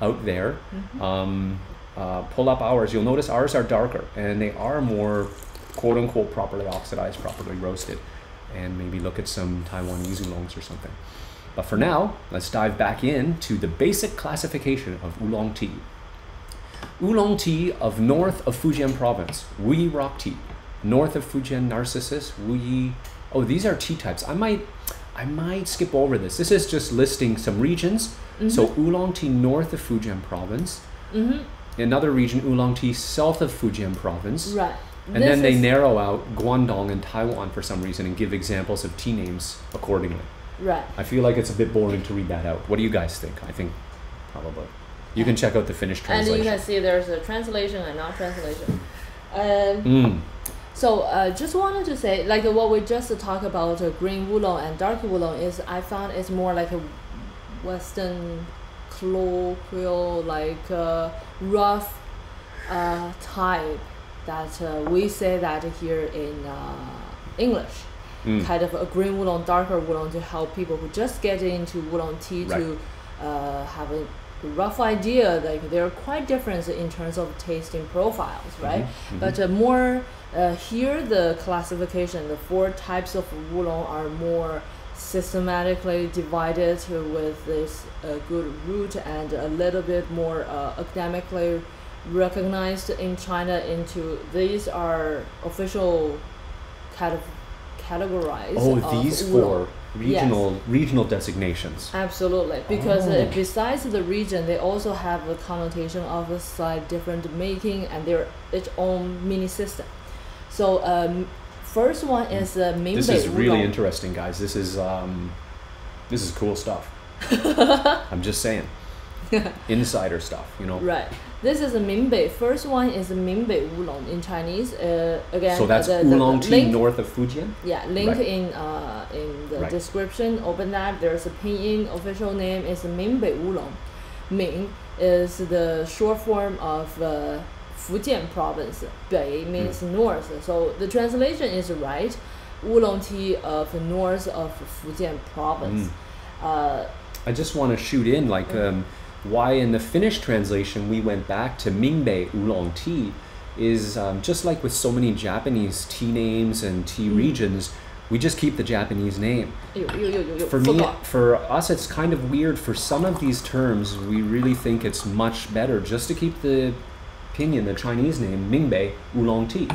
out there, mm -hmm. um, uh, pull up ours. You'll notice ours are darker, and they are more, quote unquote, properly oxidized, properly roasted, and maybe look at some Taiwanese oolongs or something. But for now, let's dive back in to the basic classification of oolong tea. Oolong tea of north of Fujian province, Wuyi rock tea. North of Fujian narcissus, Wuyi. Oh, these are tea types. I might, I might skip over this. This is just listing some regions. Mm-hmm. So oolong tea north of Fujian province. Mm-hmm. Another region, oolong tea south of Fujian province. Right. And this then they narrow out Guangdong and Taiwan for some reason and give examples of tea names accordingly. Right. I feel like it's a bit boring to read that out. What do you guys think? I think probably. You can check out the Finnish translation. And you can see there's a translation and not translation. Um, mm. So uh, just wanted to say, like what we just talked about, uh, green oolong and dark oolong, is I found it's more like a Western colloquial, like uh, rough uh, type that uh, we say that here in uh, English. Mm. Kind of a green oolong, darker oolong to help people who just get into oolong tea right. to uh, have a rough idea, like they're quite different in terms of tasting profiles, right? Mm-hmm, mm-hmm. But uh, more uh, here the classification, the four types of oolong are more systematically divided with this uh, good root and a little bit more uh, academically recognized in China into these are official kind of categorized. Oh, these four. Regional yes. regional designations. Absolutely, because oh. uh, besides the region, they also have a connotation of a slight different making and their its own mini system. So um, first one is uh, Minbei Wulong. This is really interesting, guys. This is um, this is cool stuff. I'm just saying, insider stuff, you know. Right. This is a Minbei. First one is Minbei Wulong in Chinese. Uh, again, so that's the, the, oolong the link, tea north of Fujian. Yeah, link right. in uh, in the right. description. Open that. There's a pinyin. Official name is Minbei Wulong. Min is the short form of uh, Fujian province. Bei means mm. north. So the translation is right. Oolong tea of north of Fujian province. Mm. Uh, I just want to shoot in like. Mm. Um, Why in the Finnish translation we went back to Minbei Oolong tea is um, just like with so many Japanese tea names and tea mm. regions, we just keep the Japanese name. Yo, yo, yo, yo, for me, forgot. for us, it's kind of weird. For some of these terms, we really think it's much better just to keep the pinyin, the Chinese name, Minbei Oolong tea,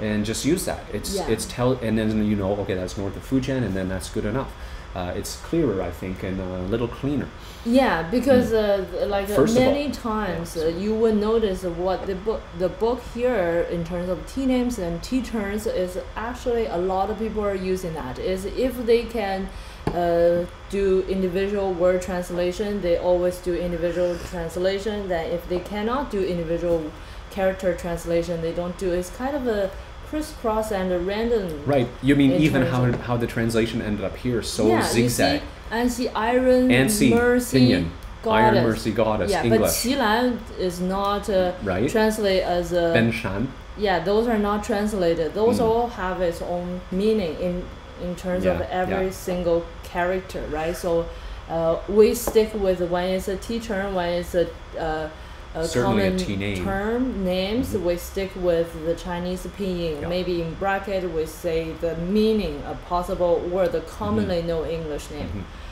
and just use that. It's yeah. it's tell, and then you know, okay, that's north of Fujian, and then that's good enough. uh, it's clearer, I think, and a little cleaner. Yeah, because mm. uh, like uh, many all, times uh, you will notice what the book the book here in terms of T names and T turns is actually a lot of people are using that. Is if they can uh, do individual word translation, they always do individual translation. Then if they cannot do individual character translation, they don't do. It's kind of a crisscross and a random. Right. You mean even how how the translation ended up here, so yeah, zigzag. Anxi, Iron Anxi, Mercy Pinyin, Goddess. Iron Mercy Goddess, yeah, English. But Qilan is not uh, right. translated as a... Ben Shan. Yeah, those are not translated. Those mm. all have its own meaning in, in terms yeah, of every yeah. single character, right? So uh, we stick with when it's a T term, when it's a, uh, a common a T name. term, names, mm-hmm. we stick with the Chinese pinyin. Yeah. Maybe in bracket we say the meaning, a possible word, the commonly mm-hmm. known English name. Mm-hmm.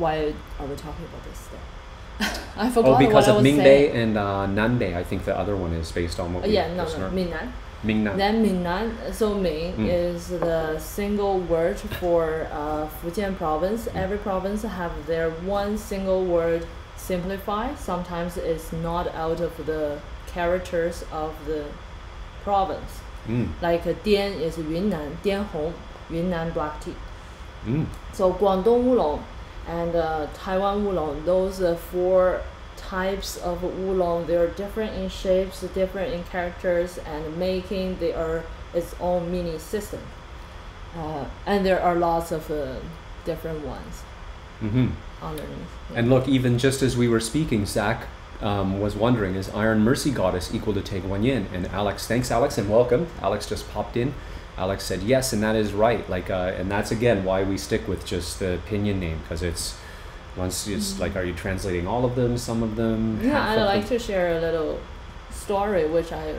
Why are we talking about this then? I forgot what I was saying. Oh, because of Minbei and uh, Nanbei, I think the other one is based on what uh, we Yeah, no, no, Minnan. Minnan. Then Minnan, so Ming mm. is the single word for uh, Fujian province. Mm. Every province have their one single word simplified. Sometimes it's not out of the characters of the province. Mm. Like Dian is Yunnan, Dian Hong, Yunnan black tea. Mm. So Guangdong Wulong and uh, Taiwan Wulong, those uh, four types of Wulong, they are different in shapes, different in characters, and making they are its own mini system. Uh, and there are lots of uh, different ones. Mm-hmm. Underneath. Yeah. And look, even just as we were speaking, Zach um, was wondering, is Iron Mercy Goddess equal to Tie Guan Yin? And Alex, thanks Alex, and welcome. Alex just popped in. Alex said yes, and that is right. Like, uh, and that's again why we stick with just the pinyin name, because it's once it's mm-hmm. like, are you translating all of them, some of them? Yeah, I'd like them? to share a little story which I,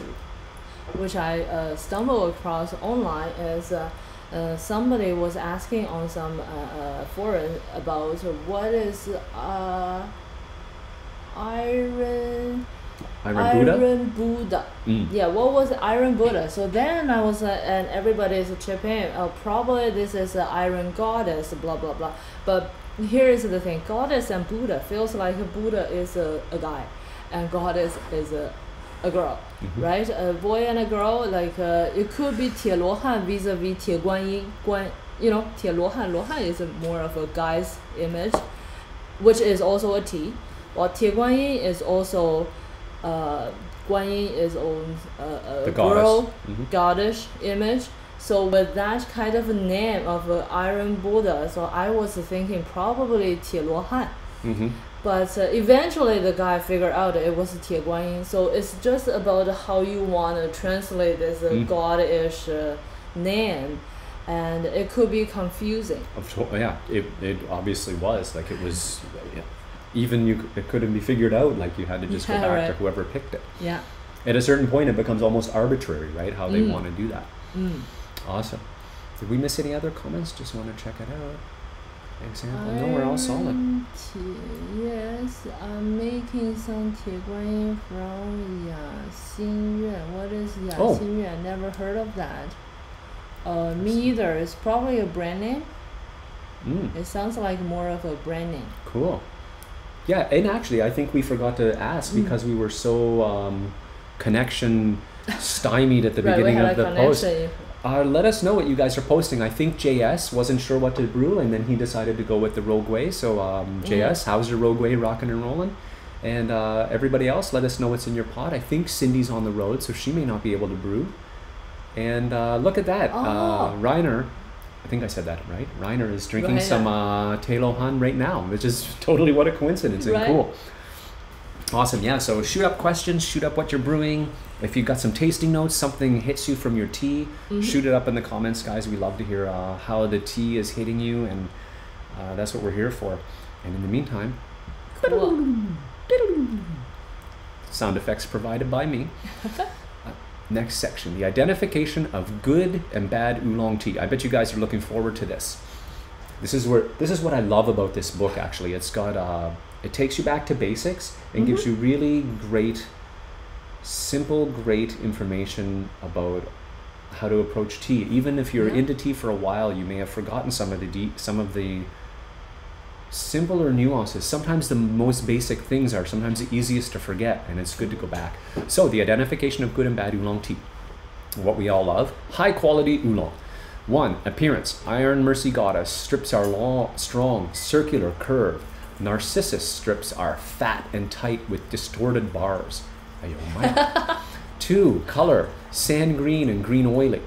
which I uh, stumbled across online. Is uh, uh, somebody was asking on some uh, uh, forum about what is uh, iron. Iron, Iron Buddha. Buddha. Mm. Yeah, what was Iron Buddha? So then I was, uh, and everybody is chipping in. Oh, probably this is an Iron Goddess, blah blah blah. But here is the thing: Goddess and Buddha feels like Buddha is a, a guy, and Goddess is a, a girl, mm-hmm. right? A boy and a girl. Like uh, it could be Tie Luohan vis-a-vis Tie Guan Yin. Guan, you know, Tie Luohan. Luohan is a, more of a guy's image, which is also a T. While Tie Guan Yin is also Uh, Guan Yin is own uh, a girl mm-hmm. goddess image. So with that kind of name of uh, Iron Buddha, so I was thinking probably Tie Luohan. Mm-hmm. But uh, eventually the guy figured out it was Tie Guan Yin. So it's just about how you want to translate this uh, mm. goddess uh, name, and it could be confusing. Of course, yeah, it it obviously was. Like it was. Yeah. Even you, it couldn't be figured out. Like you had to just yeah, go back right. to whoever picked it. Yeah. At a certain point, it becomes almost arbitrary, right? How they mm. want to do that. Mm. Awesome. Did we miss any other comments? Just want to check it out. Example. I no, we're all solid. Yes, I'm making some Tie Guan from Yaxin Yuan. What is Yaxin Yuan? Oh. Never heard of that. Uh, me either. It's probably a brand name. Mm. It sounds like more of a brand name. Cool. Yeah, and actually, I think we forgot to ask because mm. we were so um, connection stymied at the right, beginning of the post. Uh, let us know what you guys are posting. I think J S wasn't sure what to brew, and then he decided to go with the Rou Gui. So, um, J S, mm. how's your Rou Gui rocking and rolling? And uh, everybody else, let us know what's in your pot. I think Cindy's on the road, so she may not be able to brew. And uh, look at that. Oh. Uh, Reiner. I think I said that right. Reiner is drinking right. some uh, Tie Luohan right now, which is totally what a coincidence and right. cool. Awesome, yeah. So shoot up questions, shoot up what you're brewing. If you've got some tasting notes, something hits you from your tea, mm-hmm. shoot it up in the comments, guys. We love to hear uh, how the tea is hitting you, and uh, that's what we're here for. And in the meantime, cool. sound effects provided by me. Next section, the identification of good and bad oolong tea. I bet you guys are looking forward to this. This is where this is what I love about this book. Actually, it's got uh, it takes you back to basics and mm-hmm. gives you really great, simple, great information about how to approach tea. Even if you're yeah. into tea for a while, you may have forgotten some of the de some of the simpler nuances. Sometimes the most basic things are sometimes the easiest to forget, and it's good to go back. So the identification of good and bad oolong tea. What we all love, high quality oolong. One, appearance, Iron Mercy Goddess, strips are long, strong, circular curve. Narcissus strips are fat and tight with distorted bars. Two, color, sand green and green oily.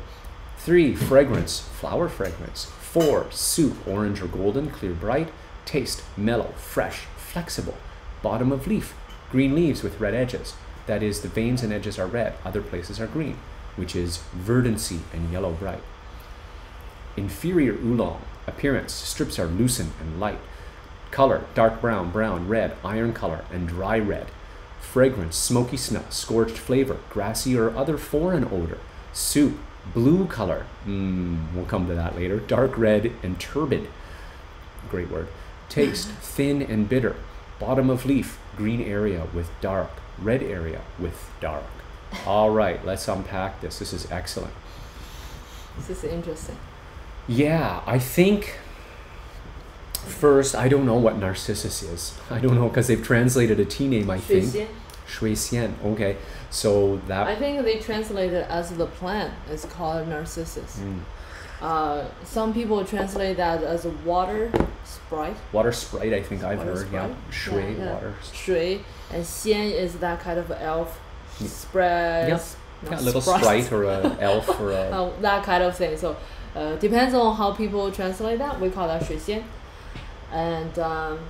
Three, fragrance, flower fragrance. Four, soup, orange or golden, clear bright. Taste, mellow, fresh, flexible. Bottom of leaf, green leaves with red edges. That is, the veins and edges are red, other places are green, which is verdancy and yellow bright. Inferior oolong, appearance, strips are loosened and light. Color, dark brown, brown, red, iron color, and dry red. Fragrance, smoky smell, scorched flavor, grassy or other foreign odor. Soup, blue color, mm, we'll come to that later, dark red and turbid. Great word. Taste, thin and bitter. Bottom of leaf, green area with dark, red area with dark. All right, let's unpack this. This is excellent. This is interesting. Yeah, I think first, I don't know what Narcissus is. I don't know, because they've translated a tea name, I Shui think. Xian. Shui Xian. Okay, so that... I think they translated as the plant. It's called Narcissus. Mm. Uh, some people translate that as a water sprite. Water sprite, I think it's I've heard. Sprite. Yeah, Shui, yeah, yeah. water. Shui, and Xian is that kind of elf yeah. sprite. Yeah. Yeah, a little sprite, sprite or an elf or a... uh, that kind of thing. So. Uh, depends on how people translate that. We call that Shui Xian. And um,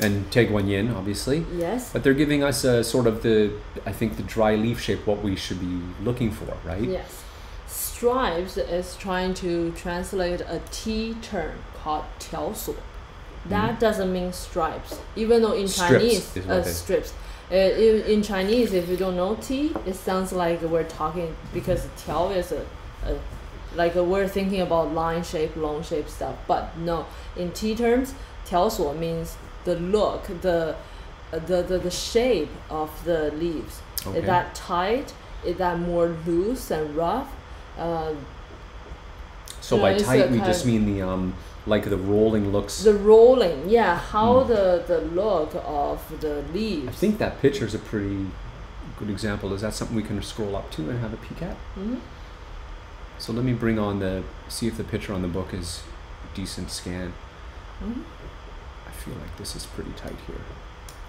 and Tie Guan Yin, obviously. Yes. But they're giving us a sort of the, I think, the dry leaf shape, what we should be looking for, right? Yes. Stripes is trying to translate a tea term called tiao suo. That mm. doesn't mean stripes, even though in strips Chinese, is uh, strips. Uh, in, in Chinese, if you don't know tea, it sounds like we're talking, because tiao is a, a like uh, we're thinking about line shape, long shape stuff, but no. In tea terms, tiao suo means the look, the, uh, the the the shape of the leaves. Okay. Is that tight? Is that more loose and rough? Uh, so you know, by tight, we just mean the um, like the rolling looks. The rolling, yeah. How mm. the the look of the leaves. I think that picture is a pretty good example. Is that something we can scroll up to and have a peek at? Mm-hmm. So let me bring on the, see if the picture on the book is a decent scan. Mm-hmm. I feel like this is pretty tight here.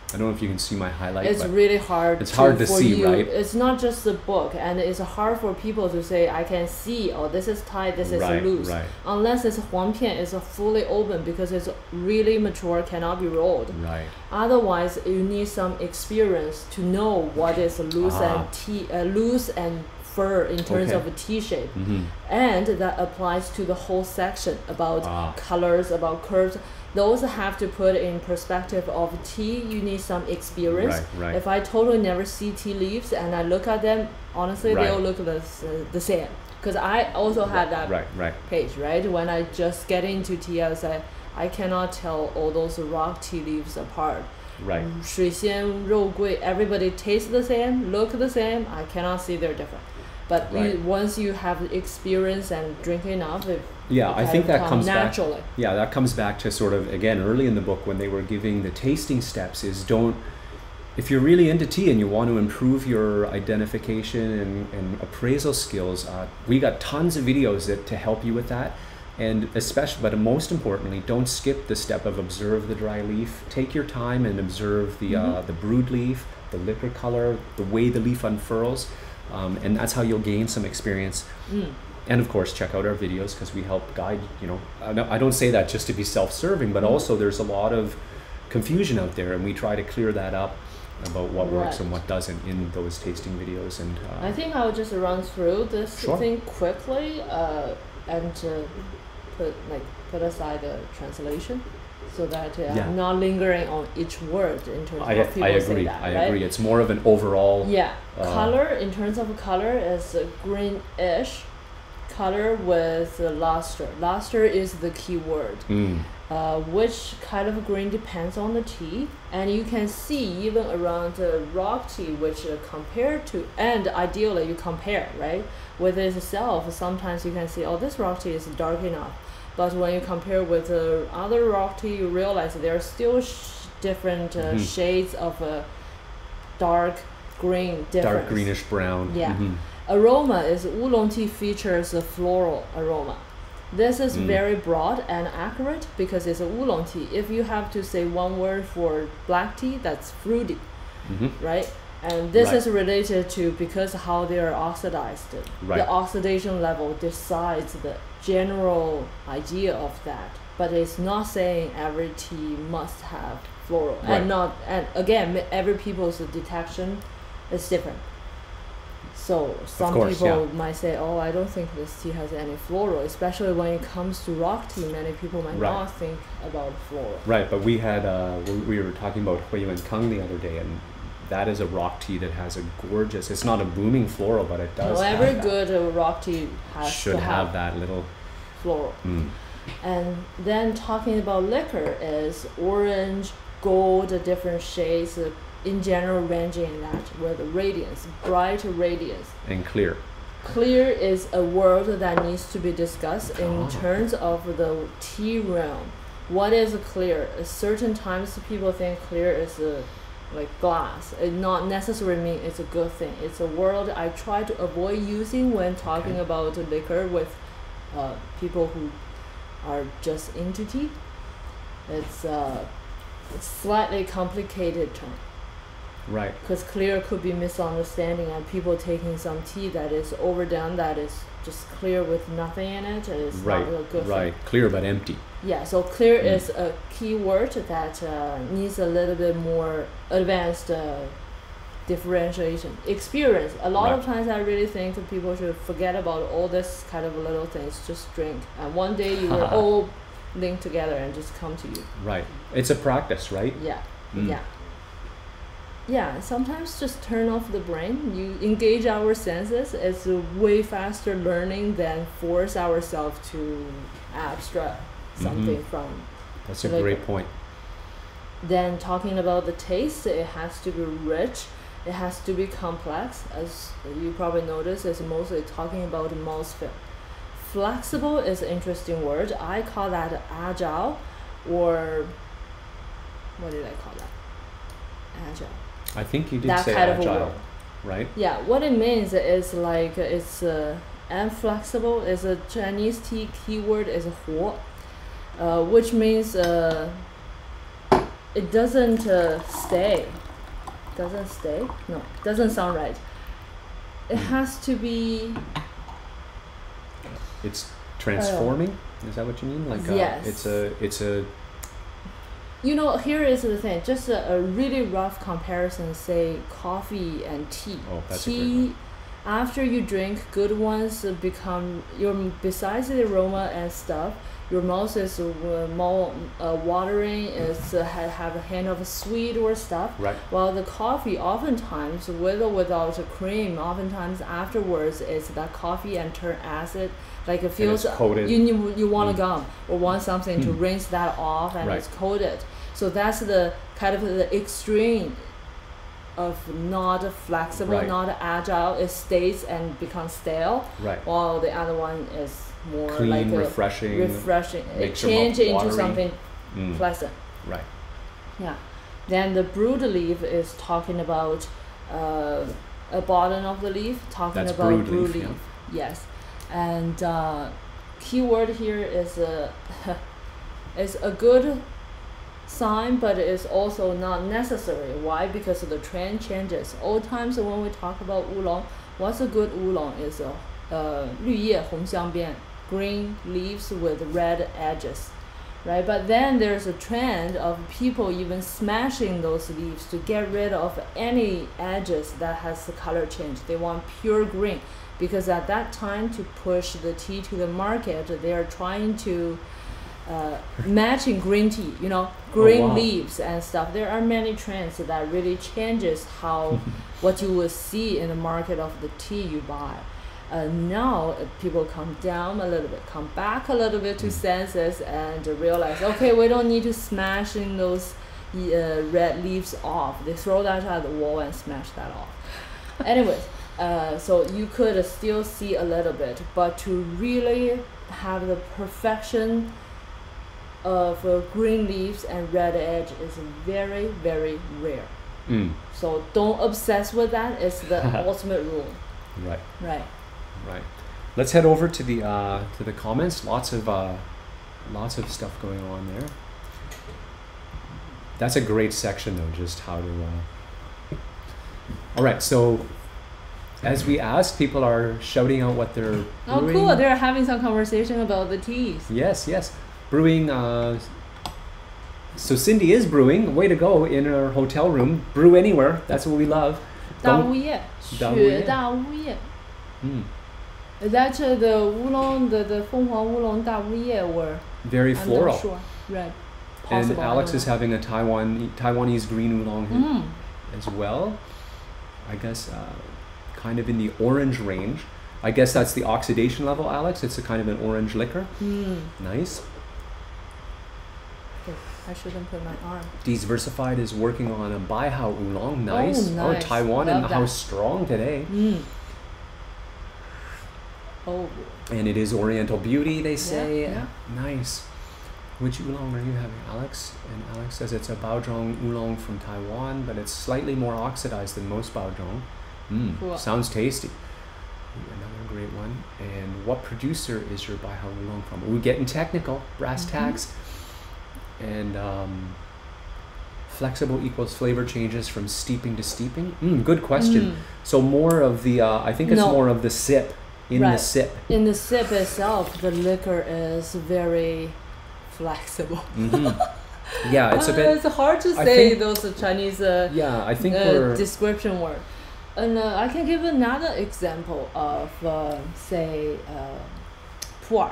I don't know if you can see my highlight. It's really hard. It's to, hard to see, you. right? It's not just the book, and it's hard for people to say, I can see, oh, this is tight, this is right, loose. Right. Unless it's huangpian, it's fully open because it's really mature, cannot be rolled. Right. Otherwise, you need some experience to know what is loose ah. and tea, uh, loose and in terms okay. of a T-shape, mm-hmm. and that applies to the whole section about ah. colors, about curves. Those have to put in perspective of tea. You need some experience. Right, right. If I totally never see tea leaves and I look at them, honestly, right. they all look the, uh, the same. Because I also had that right, right. page, right? When I just get into tea, I was like, I cannot tell all those rock tea leaves apart. Right. Shui Xian, Rou Gui, everybody tastes the same, look the same. I cannot see they're different. But right. you, once you have experience and drink enough, it, yeah, it I think that comes naturally. Back, yeah, that comes back to sort of again early in the book when they were giving the tasting steps. Is don't if you're really into tea and you want to improve your identification and, and appraisal skills, uh, we got tons of videos that to help you with that. And especially, but most importantly, don't skip the step of observe the dry leaf. Take your time and observe the mm-hmm. uh, the brood leaf, the liquor color, the way the leaf unfurls. Um, and that's how you'll gain some experience. Mm. And of course, check out our videos because we help guide, you know, I don't say that just to be self-serving, but mm. also there's a lot of confusion out there and we try to clear that up about what right. works and what doesn't in those tasting videos. And uh, I think I'll just run through this sure. thing quickly uh, and uh, put, like, put aside the translation. So that uh, yeah. I'm not lingering on each word in terms I, of people I agree. say that, I right? agree. It's more of an overall. Yeah, uh, color in terms of color is greenish color with luster. Luster is the key word. Mm. uh, which kind of green depends on the tea. And you can see even around the rock tea, which uh, compared to, and ideally you compare, right, with itself, sometimes you can see, oh, this rock tea is dark enough. But when you compare with the uh, other rock tea, you realize there are still sh different uh, mm-hmm. shades of uh, dark green difference. Dark greenish brown. Yeah. Mm-hmm. Aroma is oolong tea features a floral aroma. This is mm. very broad and accurate because it's a oolong tea. If you have to say one word for black tea, that's fruity, mm-hmm. right? And this right. is related to because how they are oxidized. Right. The oxidation level decides the general idea of that. But it's not saying every tea must have floral. Right. And not and again, every people's detection is different. So some course, people yeah. might say, oh, I don't think this tea has any floral, especially when it comes to rock tea. Many people might right. not think about floral. Right, but we had, uh, we were talking about Hui Wen Kang the other day, and that is a rock tea that has a gorgeous, it's not a blooming floral, but it does. No, every have that. good rock tea has should to have, have that little floral. Mm. And then talking about liquor is orange, gold, different shades, uh, in general ranging that with radiance, bright radiance. And clear. Clear is a word that needs to be discussed oh. in terms of the tea realm. What is clear? At certain times people think clear is a like glass. It not necessarily mean it's a good thing. It's a word I try to avoid using when talking okay. about liquor with uh, people who are just into tea. It's uh, a slightly complicated term. Right. Because clear could be misunderstanding and people taking some tea that is overdone, that is just clear with nothing in it. It's right. not a good right. thing. Clear but empty. Yeah, so clear mm. is a key word that uh, needs a little bit more advanced uh, differentiation. Experience. A lot right. of times I really think that people should forget about all this kind of little things. Just drink. And one day you will all link together and just come to you. Right. It's a practice, right? Yeah. Mm. Yeah. Yeah, sometimes just turn off the brain. You engage our senses. It's a way faster learning than force ourselves to abstract something mm-hmm. from. That's a like, great point. Then talking about the taste, it has to be rich. It has to be complex. As you probably notice, it's mostly talking about mouthfeel. Flexible is an interesting word. I call that agile, or what did I call that? Agile. I think you did that say kind agile, of a word. Right? Yeah, what it means is like it's uh, inflexible. It's a Chinese tea keyword is huo, uh, which means uh, it doesn't uh, stay. Doesn't stay? No, doesn't sound right. It has to be. It's transforming. Uh, is that what you mean? Like yes. A, it's a. It's a. You know, here is the thing, just a, a really rough comparison, say coffee and tea. Oh, that's a great one. After you drink good ones, uh, become, your, besides the aroma and stuff, your mouth is uh, more uh, watering, it's uh, have a hint of sweet or stuff. Right. While the coffee, oftentimes, with or without a cream, oftentimes afterwards, it's that coffee and turn acid. Like it feels you, you you want mm. a gum or want something mm. to rinse that off, and right. it's coated. So that's the kind of the extreme of not flexible, right. not agile. It stays and becomes stale. Right. While the other one is more clean, like refreshing, refreshing. It changes into something mm. pleasant. Right. Yeah. Then the brood leaf is talking about uh, a bottom of the leaf, talking that's about brood, brood leaf. leaf. Yeah. Yes. And uh, keyword here is a is a good sign, but it's also not necessary. Why? Because of the trend changes. Old times when we talk about oolong, what's a good oolong is a uh, 绿叶 红香边, green leaves with red edges, right? But then there's a trend of people even smashing those leaves to get rid of any edges that has the color change. They want pure green. Because at that time, to push the tea to the market, they are trying to uh, matching green tea, you know, green oh, wow. leaves and stuff. There are many trends that really changes how what you will see in the market of the tea you buy. Uh, now people come down a little bit, come back a little bit to senses and realize, okay, we don't need to smashing those uh, red leaves off. They throw that at the wall and smash that off. Anyways, uh, so you could still see a little bit, but to really have the perfection of uh, green leaves and red edge is very, very rare. Mm. So don't obsess with that. It's the ultimate rule. Right. Right. Right. Let's head over to the uh, to the comments. Lots of uh, lots of stuff going on there. That's a great section, though. Just how to. Uh... All right. So, as we asked, people are shouting out what they're. Oh, brewing. Cool! They're having some conversation about the teas. Yes. Yes. Brewing. Uh... So Cindy is brewing. Way to go! In her hotel room, brew anywhere. That's what we love. Da Wuyi. Da Wuyi. Mm. Is that uh, the oolong, the the Fenghuang oolong Da Wuyi, or very floral, sure. Right? Possible. And Alex is having a Taiwan Taiwanese green oolong mm. as well. I guess uh, kind of in the orange range. I guess that's the oxidation level, Alex. It's a kind of an orange liquor. Mm. Nice. I shouldn't put my arm. Diversified is working on a Baihao Oolong. Nice. Oh, nice. Oh, Taiwan Love and how strong today. Mm. Oh. And it is Oriental Beauty, they say. Yeah, yeah. Nice. Which oolong are you having, Alex? And Alex says it's a Baozhong oolong from Taiwan, but it's slightly more oxidized than most Baozhong. Mm, cool. Sounds tasty. Ooh, another great one. And what producer is your Baihao oolong from? We're getting technical, brass mm-hmm. tacks. And um, flexible equals flavor changes from steeping to steeping. Mm, good question. Mm. So more of the, uh, I think it's no. more of the sip. In right. the sip. In the sip itself, the liquor is very flexible. Mm-hmm. Yeah, it's a bit... Uh, it's hard to I say think, those Chinese uh, yeah, I think uh, description word. And uh, I can give another example of, uh, say, uh, pu'er.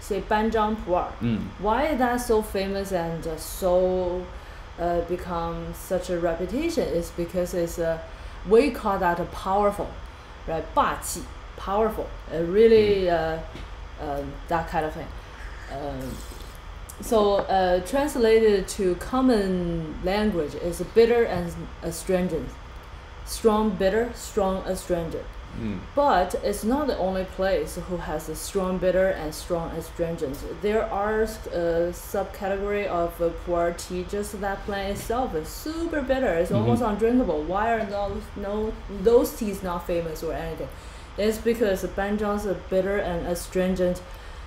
Say, Ban Zhang pu'er. Mm. Why is that so famous and uh, so uh, become such a reputation? It's because it's uh, we call that a powerful, right? Ba qi. Powerful, uh, really uh, uh, that kind of thing. Um, so uh, translated to common language is bitter and astringent. Strong bitter, strong astringent. Mm. But it's not the only place who has a strong bitter and strong astringent. There are a subcategory of uh, pu'er tea, just that plant itself is super bitter. It's mm-hmm. almost undrinkable. Why are those, no, those teas not famous or anything? It's because Ban Zhang's bitter and astringent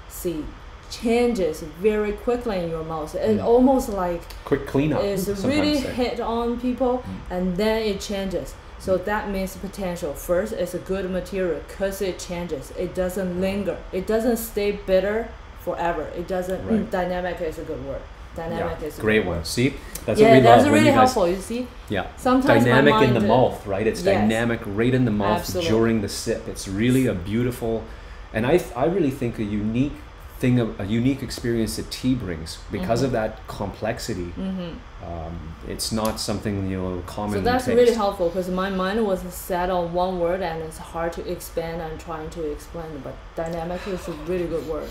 sea changes very quickly in your mouth. It's no. almost like quick cleanup. It's really hit on people, mm. and then it changes. So that means potential. First, it's a good material because it changes. It doesn't linger. It doesn't stay bitter forever. It doesn't. Right. Mm, dynamic is a good word. Dynamic yeah, is a great good one. Word. See, that's yeah, what we that's love really you helpful. Guys, you see, yeah, sometimes dynamic my mind in the mouth, right? It's yes, dynamic right in the mouth absolutely. During the sip. It's really a beautiful, and I I really think a unique thing, a unique experience that tea brings because mm-hmm. of that complexity. Mm-hmm. um, it's not something you know common. So that's taste. Really helpful because my mind was set on one word and it's hard to expand and trying to explain. But dynamic is a really good word.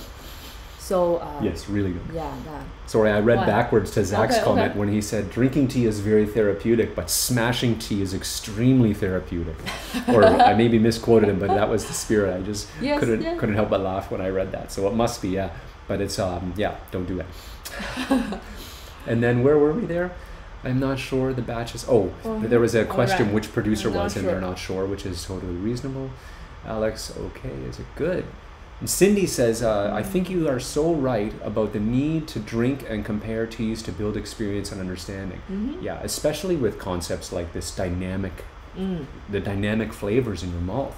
So, um, yes, really good. Yeah, that. Sorry, I read wow. backwards to Zach's okay, comment okay. when he said drinking tea is very therapeutic, but smashing tea is extremely therapeutic. Or I maybe misquoted him, but that was the spirit. I just yes, couldn't yes. couldn't help but laugh when I read that. So it must be, yeah. But it's um yeah, don't do that. And then where were we there? I'm not sure the batches. Oh, oh there was a question right. which producer was, sure. and they're not sure, which is totally reasonable. Alex, okay, is it good? And Cindy says, uh, I think you are so right about the need to drink and compare teas to build experience and understanding. Mm-hmm. Yeah, especially with concepts like this dynamic, mm. the dynamic flavors in your mouth.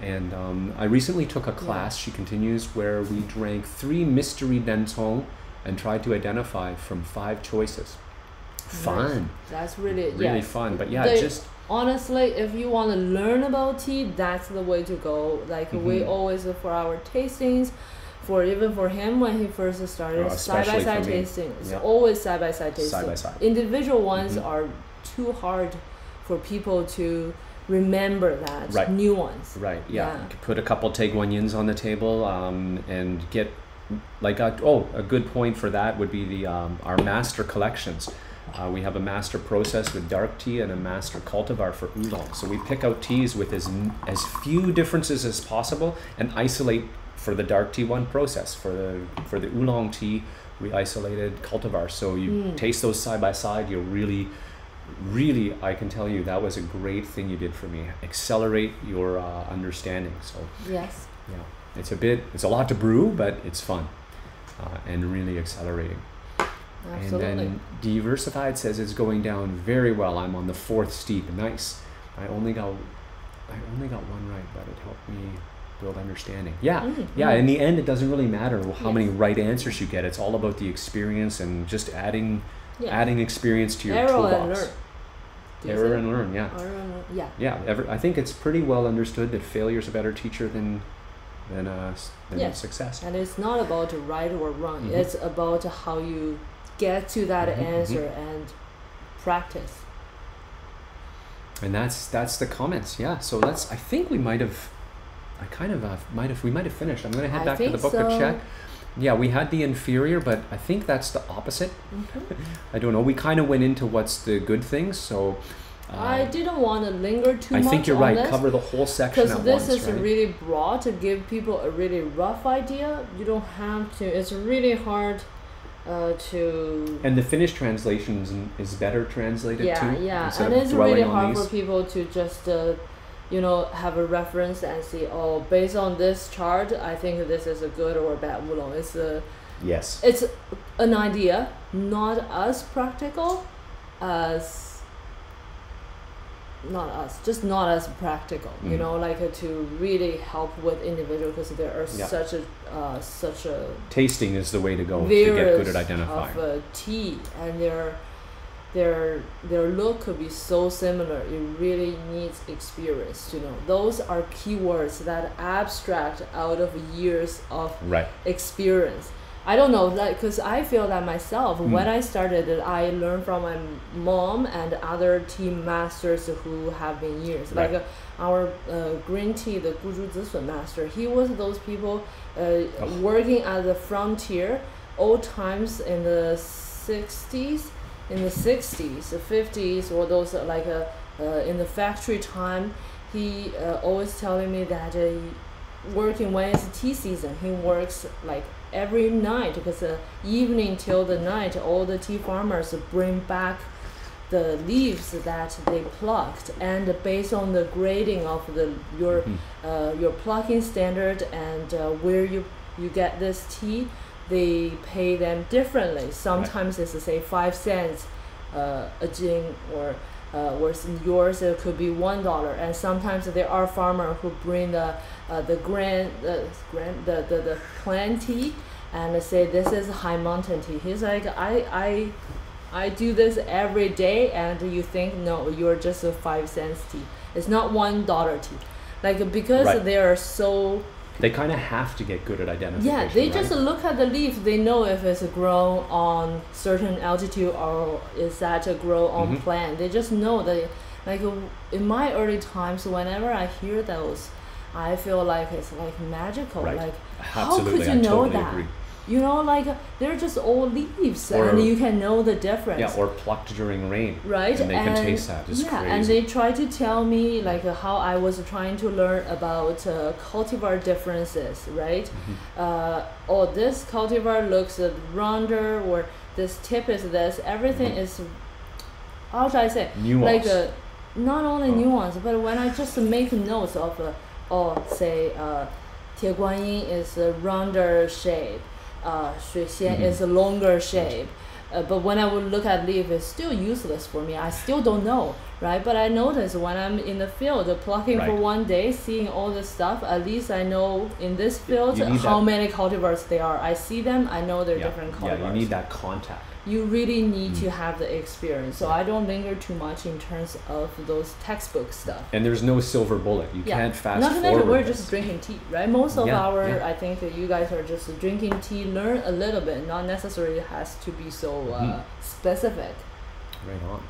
And um, I recently took a class, yeah. she continues, where we drank three mystery Dan Cong and tried to identify from five choices. Fun. That's really, really yes. fun. But yeah, the just... Honestly, if you want to learn about tea, that's the way to go. Like mm-hmm. we always for our tastings, for even for him when he first started oh, side by side tasting. It's yeah. always side by side tasting. Side by side. Individual ones mm-hmm. are too hard for people to remember that right. nuance. Right, yeah. yeah. Put a couple Tie Guan Yins on the table um, and get, like, a, oh, a good point for that would be the um, our master collections. Uh, we have a master process with dark tea and a master cultivar for oolong. So we pick out teas with as, as few differences as possible and isolate for the dark tea one process. For the, for the oolong tea, we isolated cultivar. So you mm. taste those side by side, you'll really, really, I can tell you that was a great thing you did for me. Accelerate your uh, understanding. So yes. Yeah, it's a bit, it's a lot to brew, but it's fun uh, and really accelerating. Absolutely. And then Diversified says it's going down very well. I'm on the fourth steep. Nice. I only got, I only got one right, but it helped me build understanding. Yeah, mm-hmm. yeah. In the end, it doesn't really matter how yes. many right answers you get. It's all about the experience and just adding, yeah. adding experience to your Error toolbox. And Error and learn. Yeah. Error and learn. Yeah. Yeah. Ever, I think it's pretty well understood that failure is a better teacher than. Than, uh, than yes. success. And it's not about right or wrong. Mm-hmm. It's about how you get to that mm-hmm. answer mm-hmm. and practice. And that's that's the comments. Yeah. So let's. I think we might have. I kind of uh, might have. We might have finished. I'm going to head I back to the book so. to check. Yeah, we had the inferior, but I think that's the opposite. Mm-hmm. I don't know. We kind of went into what's the good things. So. Uh, I didn't want to linger too I much. I think you're on right. This. Cover the whole section at once. Because this is right? really broad to give people a really rough idea. You don't have to. It's really hard uh, to. And the Finnish translation is better translated yeah, too. Yeah, yeah. And it's really hard these. for people to just, uh, you know, have a reference and see. Oh, based on this chart, I think this is a good or a bad oolong. It's a. Yes. It's an idea, not as practical as. Not us, just not as practical, you mm. know, like uh, to really help with individual because there are yeah. such a uh, such a tasting is the way to go to get good at identifying. Of uh, tea and their their their look could be so similar. It really needs experience, you know. Those are keywords that abstract out of years of right. experience. I don't know, like, cause I feel that myself. Mm. When I started it, I learned from my mom and other tea masters who have been years. Right. Like uh, our uh, green tea, the Gu Zhu master, he was those people uh, oh. working at the frontier, old times in the sixties, in the sixties, the fifties, or those uh, like uh, uh, in the factory time. He uh, always telling me that uh, working when it's tea season, he works like. Every night, because the uh, evening till the night, all the tea farmers bring back the leaves that they plucked, and based on the grading of the your mm-hmm. uh, your plucking standard and uh, where you you get this tea, they pay them differently. Sometimes right. it's say five cents uh, a jing, or uh, whereas in yours it could be one dollar, and sometimes there are farmers who bring the. Uh, the grand, uh, grand the, the, the plant tea and say this is high mountain tea. He's like, I, I, I do this every day, and you think, no, you're just a five cents tea. It's not one dollar tea. Like, because right. they are so... They kind of have to get good at identification. Yeah, they right? just look at the leaf. They know if it's grown on certain altitude or is that a grow on mm-hmm. plant. They just know that, like, in my early times, whenever I hear those, I feel like it's like magical. Right. Like, Absolutely. how could you I know totally that? Agree. You know, like they're just old leaves, or, and you can know the difference. Yeah, or plucked during rain. Right, and they and, can taste that. It's yeah, crazy. And they try to tell me like how I was trying to learn about uh, cultivar differences. Right, mm-hmm. uh, oh, this cultivar looks rounder, or this tip is this. Everything mm-hmm. is, how should I say? Nuance. Like a, not only oh. nuance, but when I just make notes of. Uh, Or say, uh, Tie Guan Yin is a rounder shape, uh, Shui Xian mm-hmm. is a longer shape. Uh, but when I would look at leaf, it's still useless for me. I still don't know, right? But I notice when I'm in the field, plucking right. for one day, seeing all this stuff, at least I know in this field how that. many cultivars there are. I see them, I know they're yeah. different cultivars. Yeah, you need that contact. You really need mm. to have the experience. So I don't linger too much in terms of those textbook stuff. And there's no silver bullet. You yeah. can't fast Nothing forward. Nothing. We're this. just drinking tea, right? Most of yeah, our, yeah. I think that you guys are just drinking tea, learn a little bit. Not necessarily has to be so uh, mm. specific. Right on.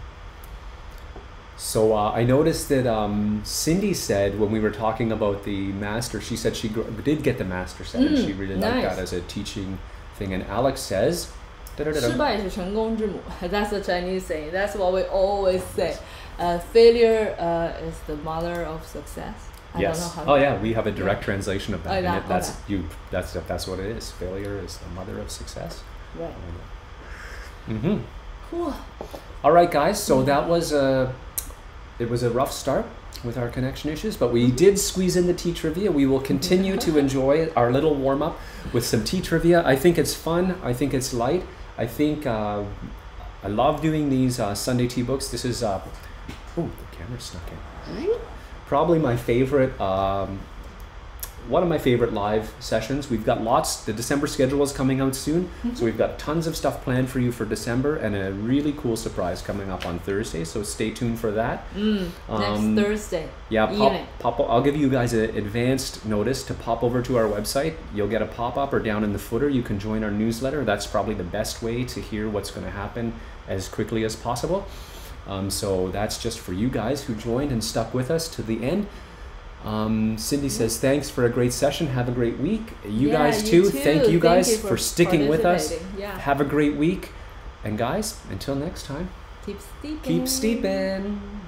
So uh, I noticed that um, Cindy said when we were talking about the master, she said she gr did get the master set, mm, and she really nice. liked that as a teaching thing. And Alex says, da -da -da -da. That's the Chinese saying. That's what we always say. Uh, failure uh, is the mother of success. I yes. Don't know how oh yeah, we have a direct yeah. translation of that. Oh, that it, that's okay. you. That's that's what it is. Failure is the mother of success. Right. Mm-hmm. Cool. All right, guys. So that was a. It was a rough start with our connection issues, but we did squeeze in the tea trivia. We will continue to enjoy our little warm-up with some tea trivia. I think it's fun. I think it's light. I think uh, I love doing these uh, Sunday tea books. This is, uh, oh, the camera snuck in. Probably my favorite, um, one of my favorite live sessions. We've got lots, the December schedule is coming out soon. So we've got tons of stuff planned for you for December and a really cool surprise coming up on Thursday. So stay tuned for that. Mm, um, next Thursday. Yeah, pop, pop, I'll give you guys an advanced notice to pop over to our website. You'll get a pop-up or down in the footer. You can join our newsletter. That's probably the best way to hear what's gonna happen as quickly as possible. Um, so that's just for you guys who joined and stuck with us to the end. Um, Cindy says, thanks for a great session. Have a great week. You yeah, guys too. You too. Thank you Thank guys you for, for sticking with us. Yeah. Have a great week. And guys, until next time, keep steeping. Keep steeping.